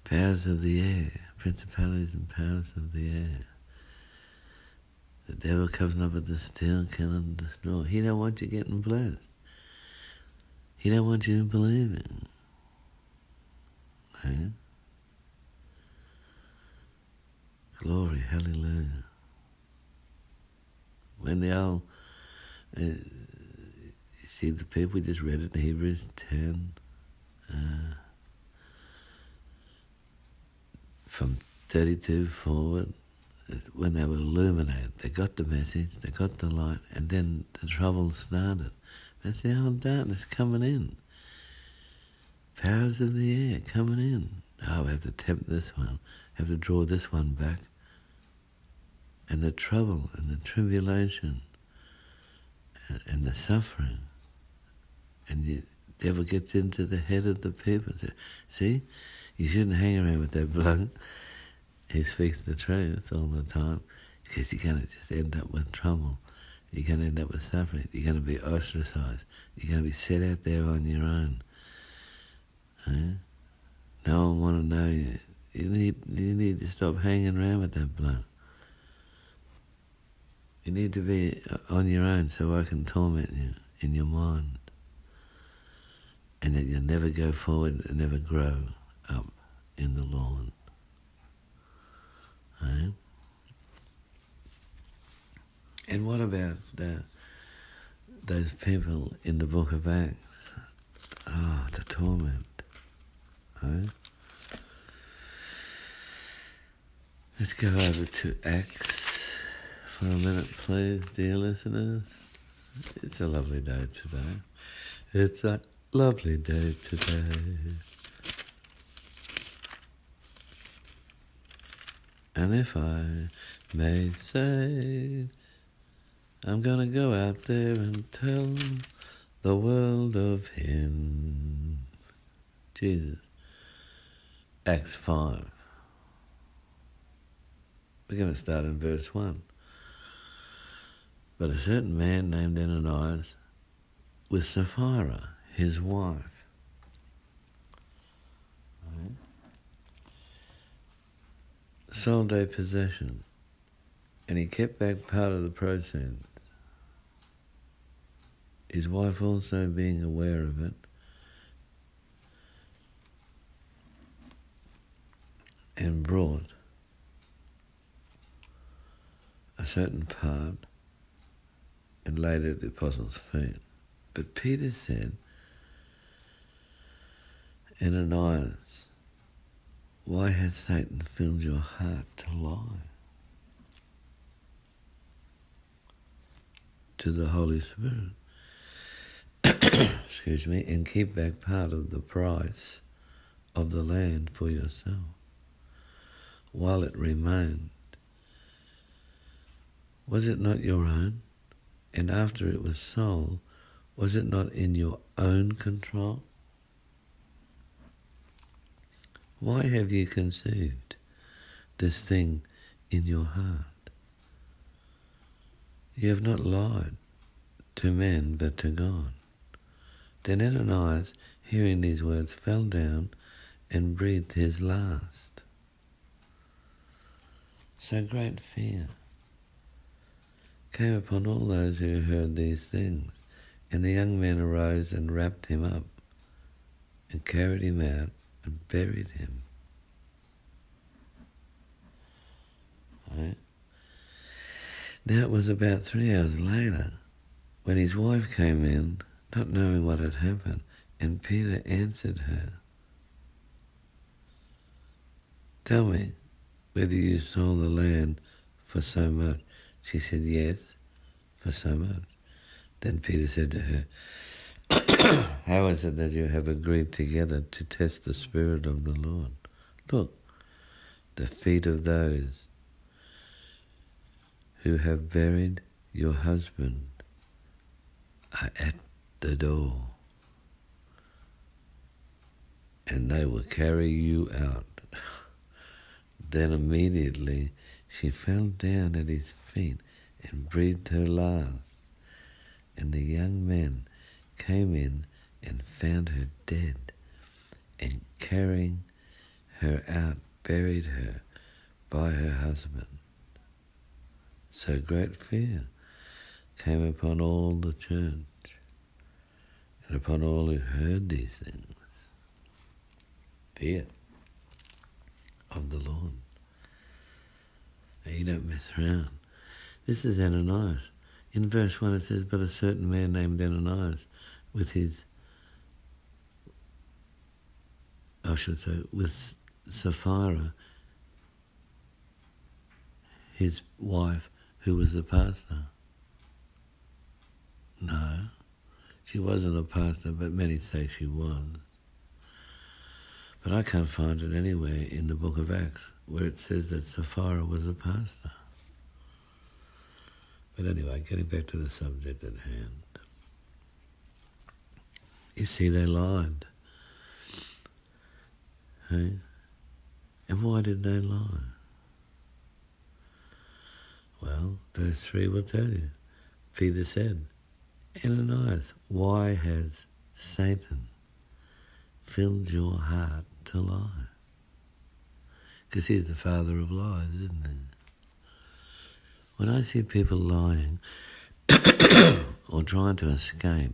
Powers of the air, principalities and powers of the air. The devil comes up with the steal, kill and destroy. He don't want you getting blessed. He don't want you believing. Huh? Glory, hallelujah. When the old, uh, you see the people, we just read it in Hebrews ten, uh, from thirty-two forward, when they were illuminated, they got the message, they got the light, and then the trouble started. That's the old darkness coming in. Powers of the air coming in. Oh, we have to tempt this one, have to draw this one back. And the trouble and the tribulation and, and the suffering. And the devil gets into the head of the people. See, you shouldn't hang around with that bloke. He speaks the truth all the time, because you're going to just end up with trouble. You're going to end up with suffering. You're going to be ostracised. You're going to be set out there on your own. Huh? No one want to know you. You need, you need to stop hanging around with that bloke. You need to be on your own so I can torment you in your mind. And that you'll never go forward and never grow up in the Lord. Right? And what about the, those people in the book of Acts? Oh, the torment. Right? Let's go over to Acts for a minute, please, dear listeners. It's a lovely day today. It's a lovely day today. And if I may say, I'm gonna go out there and tell the world of him. Jesus. Acts five. We're going to start in verse one. But a certain man named Ananias with Sapphira, his wife. Right. Sold a possession, and he kept back part of the proceeds. His wife also being aware of it, and brought a certain part and laid it at the apostles' feet. But Peter said, Ananias, why has Satan filled your heart to lie to the Holy Spirit? Excuse me, and keep back part of the price of the land for yourself, while it remained. Was it not your own? And after it was sold, was it not in your own control? Why have you conceived this thing in your heart? You have not lied to men, but to God. Then Ananias, hearing these words, fell down and breathed his last. So great fear came upon all those who heard these things, and the young men arose and wrapped him up and carried him out and buried him. Right. Now it was about three hours later when his wife came in, not knowing what had happened, and Peter answered her, Tell me whether you sold the land for so much. She said, Yes, for so much. Then Peter said to her, How is it that you have agreed together to test the Spirit of the Lord? Look, the feet of those who have buried your husband are at the door, and they will carry you out. Then immediately she fell down at his feet and breathed her last. And the young men came in and found her dead, and carrying her out, buried her by her husband. So great fear came upon all the church and upon all who heard these things. Fear of the Lord. You don't mess around. This is Ananias. In verse one it says, But a certain man named Ananias with his, I should say, with Sapphira, his wife, who was a pastor. No, she wasn't a pastor, but many say she was. But I can't find it anywhere in the book of Acts where it says that Sapphira was a pastor. But anyway, getting back to the subject at hand. You see, they lied. Hey? And why did they lie? Well, verse three will tell you. Peter said, Ananias, why has Satan filled your heart to lie? Because he's the father of lies, isn't he? When I see people lying or trying to escape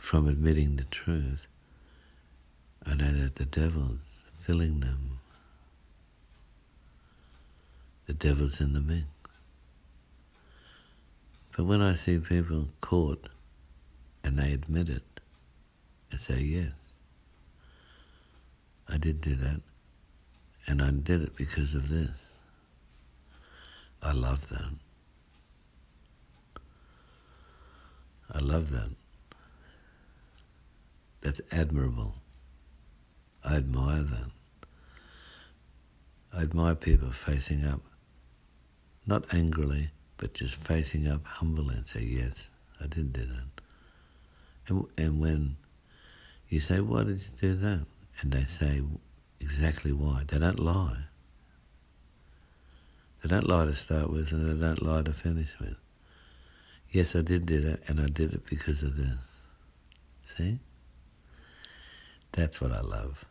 from admitting the truth, I know that the devil's filling them. The devil's in the mix. But when I see people caught and they admit it and say, yes, I did do that, and I did it because of this, I love that. I love that. That's admirable. I admire that. I admire people facing up not angrily, but just facing up humbly and say, yes, I did do that. And, and when you say, why did you do that? And they say exactly why. They don't lie. They don't lie to start with, and they don't lie to finish with. Yes, I did do that, and I did it because of this. See? That's what I love.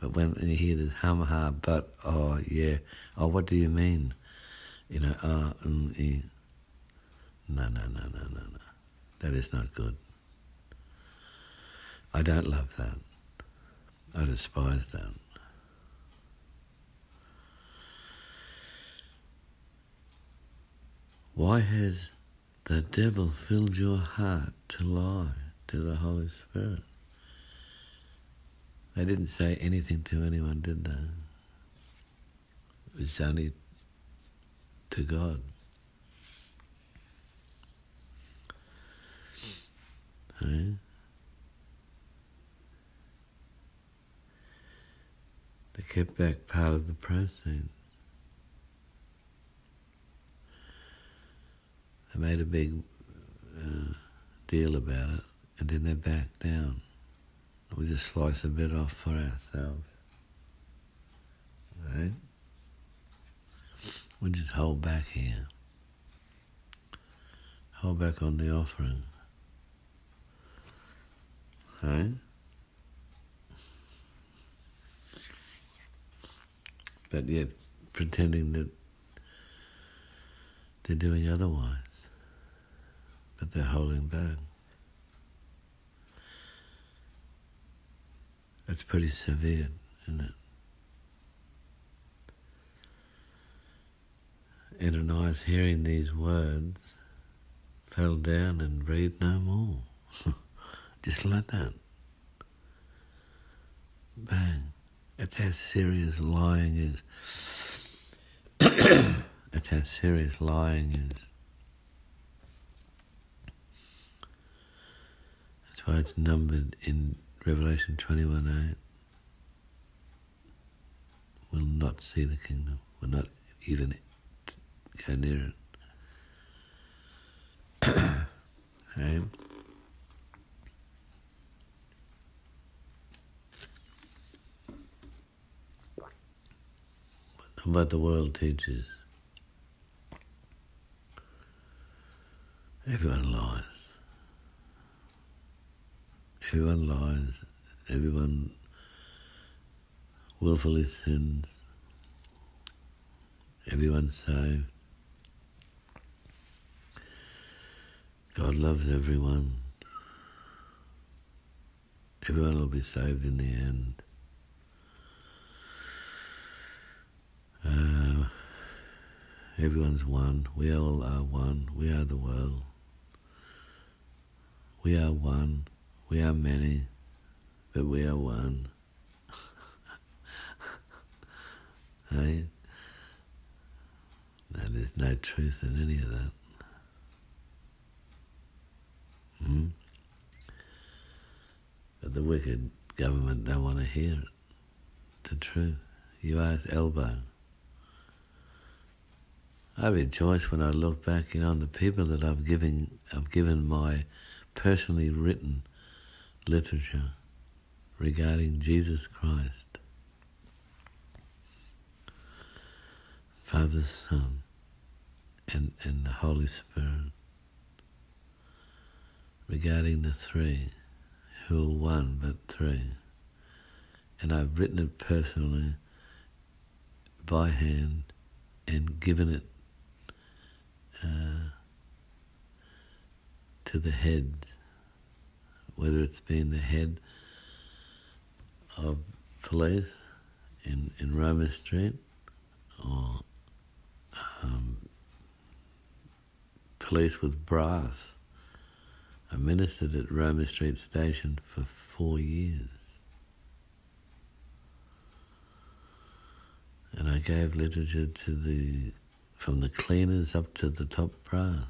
But when you hear this hum, ha, but, oh, yeah, oh, what do you mean? You know, ah, uh, mm, eh. No, no, no, no, no, no. That is not good. I don't love that. I despise that. Why has the devil filled your heart to lie to the Holy Spirit? They didn't say anything to anyone, did they? It was only to God. Hey? They kept back part of the proceeds. They made a big uh, deal about it, and then they backed down. We just slice a bit off for ourselves. Right? We just hold back here. Hold back on the offering. Right? But yet pretending that they're doing otherwise. But they're holding back. That's pretty severe, isn't it? Ananias, hearing these words, fell down and breathed no more. Just like that. Bang. That's how serious lying is. That's how serious lying is. That's why it's numbered in Revelation twenty-one eight, will not see the kingdom, will not even go near it. Hey? What the world teaches. Everyone lies. Everyone lies, everyone willfully sins, everyone's saved. God loves everyone. Everyone will be saved in the end. Uh, everyone's one. We all are one. We are the world. We are one. We are many, but we are one. Hey? Now, there's no truth in any of that. Hmm? But the wicked government don't want to hear it. The truth. You are at elbow. I rejoice when I look back, you know, on the people that I've given, I've given my personally written literature regarding Jesus Christ, Father, Son, and, and the Holy Spirit, regarding the three, who are one but three. And I've written it personally, by hand, and given it uh, to the heads, whether it's been the head of police in, in Roma Street or um, police with brass. I ministered at Roma Street Station for four years. And I gave literature to the, from the cleaners up to the top brass.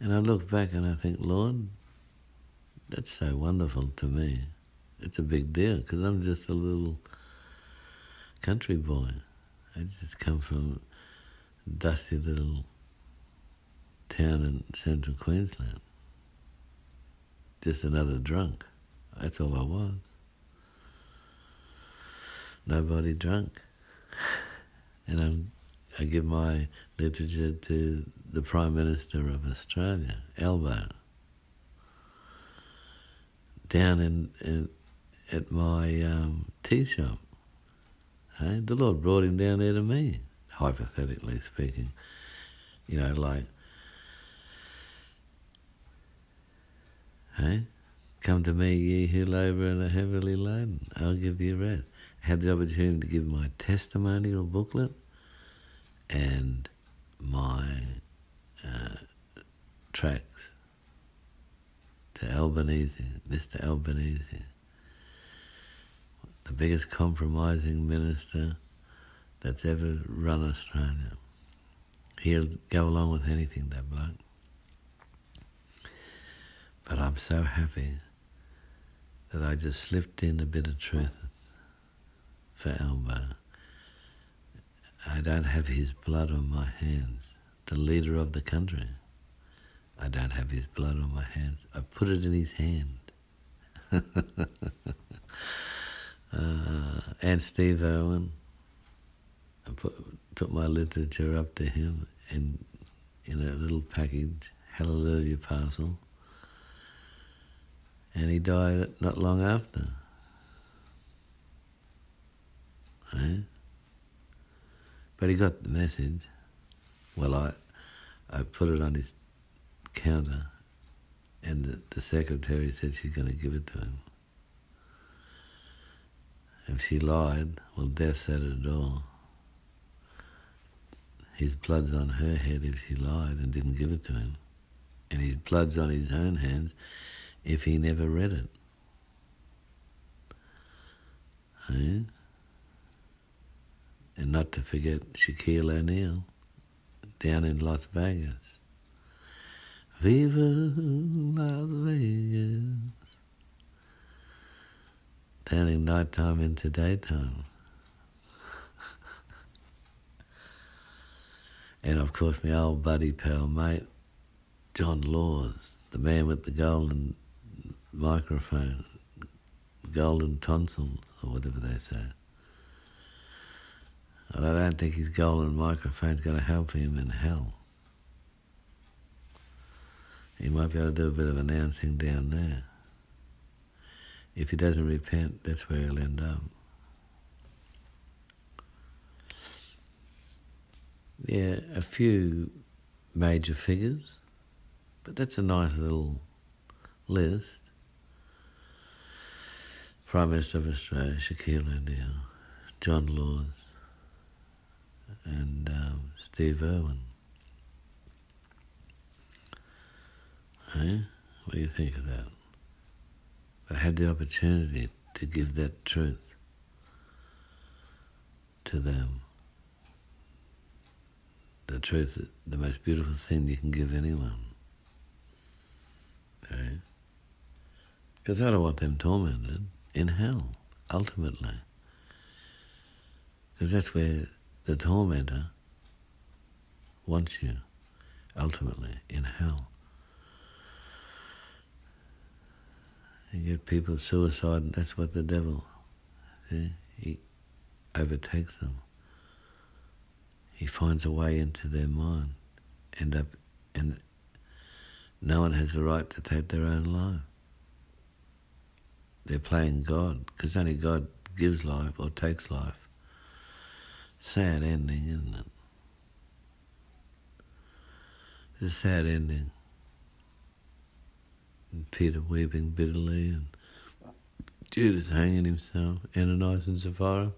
And I look back and I think, Lord, that's so wonderful to me. It's a big deal because I'm just a little country boy I just come from a dusty little town in central Queensland. Just another drunk. That's all I was. Nobody drunk. And I'm, I give my literature to the Prime Minister of Australia, Albo. Down in, in at my um, tea shop. Hey? The Lord brought him down there to me, hypothetically speaking. You know, like, hey, come to me, ye who labour and are heavily laden. I'll give you rest. I had the opportunity to give my testimonial booklet and my uh, tracts to Albanese, Mister Albanese, the biggest compromising minister that's ever run Australia. He'll go along with anything, that bloke. But I'm so happy that I just slipped in a bit of truth for Albo. I don't have his blood on my hands, the leader of the country. I don't have his blood on my hands. I put it in his hand. Uh, and Steve Irwin, I put, took my literature up to him in, in a little package, hallelujah parcel, and he died not long after. Eh? But he got the message. Well, I I put it on his counter, and the, the secretary said she's going to give it to him. If she lied, well, death's at her door. His blood's on her head if she lied and didn't give it to him. And his blood's on his own hands if he never read it. Eh? And not to forget Shaquille O'Neal down in Las Vegas. Viva Las Vegas. Turning nighttime into daytime. And of course my old buddy pal mate, John Laws, the man with the golden microphone, golden tonsils, or whatever they say. Well, I don't think his golden microphone's going to help him in hell. He might be able to do a bit of announcing down there. If he doesn't repent, that's where he'll end up. Yeah, a few major figures, but that's a nice little list. Prime Minister of Australia, Shaquille O'Neal, John Laws, and um, Steve Irwin. Hey? What do you think of that? I had the opportunity to give that truth to them. The truth is the most beautiful thing you can give anyone. Okay? Because I don't want them tormented in hell, ultimately. Because that's where the tormentor wants you, ultimately, in hell. You get people suicide, and that's what the devil, see, he overtakes them. He finds a way into their mind, end up, and no one has the right to take their own life. They're playing God, because only God gives life or takes life. Sad ending, isn't it? It's a sad ending. And Peter weeping bitterly, and Judas hanging himself, Ananias and Sapphira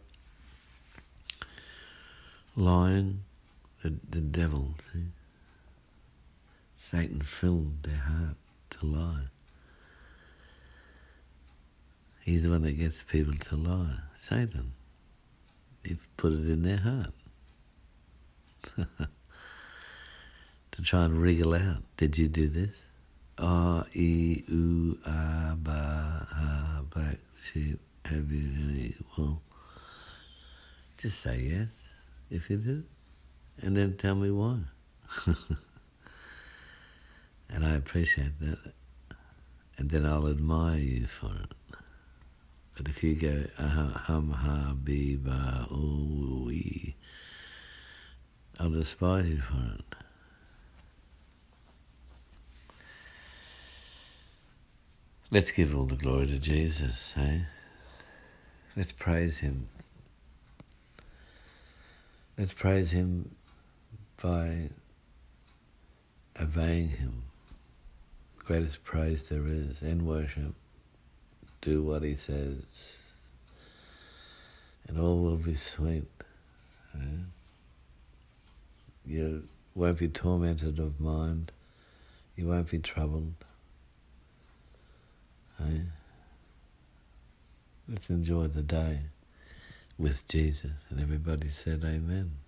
lying, the, the devil, see? Satan filled their heart to lie. He's the one that gets people to lie. Satan, he's put it in their heart to try and wriggle out. Did you do this? R E U A B A black sheep, have you any? Well, just say yes. if you do, and then tell me why. And I appreciate that, and then I'll admire you for it. But if you go, hum, ha, be, ba, ooh, wee, I'll despise you for it. Let's give all the glory to Jesus, eh? Let's praise him. Let's praise him by obeying him. Greatest praise there is in worship. Do what he says, and all will be sweet. Eh? You won't be tormented of mind. You won't be troubled. Eh? Let's enjoy the day with Jesus. And everybody said amen.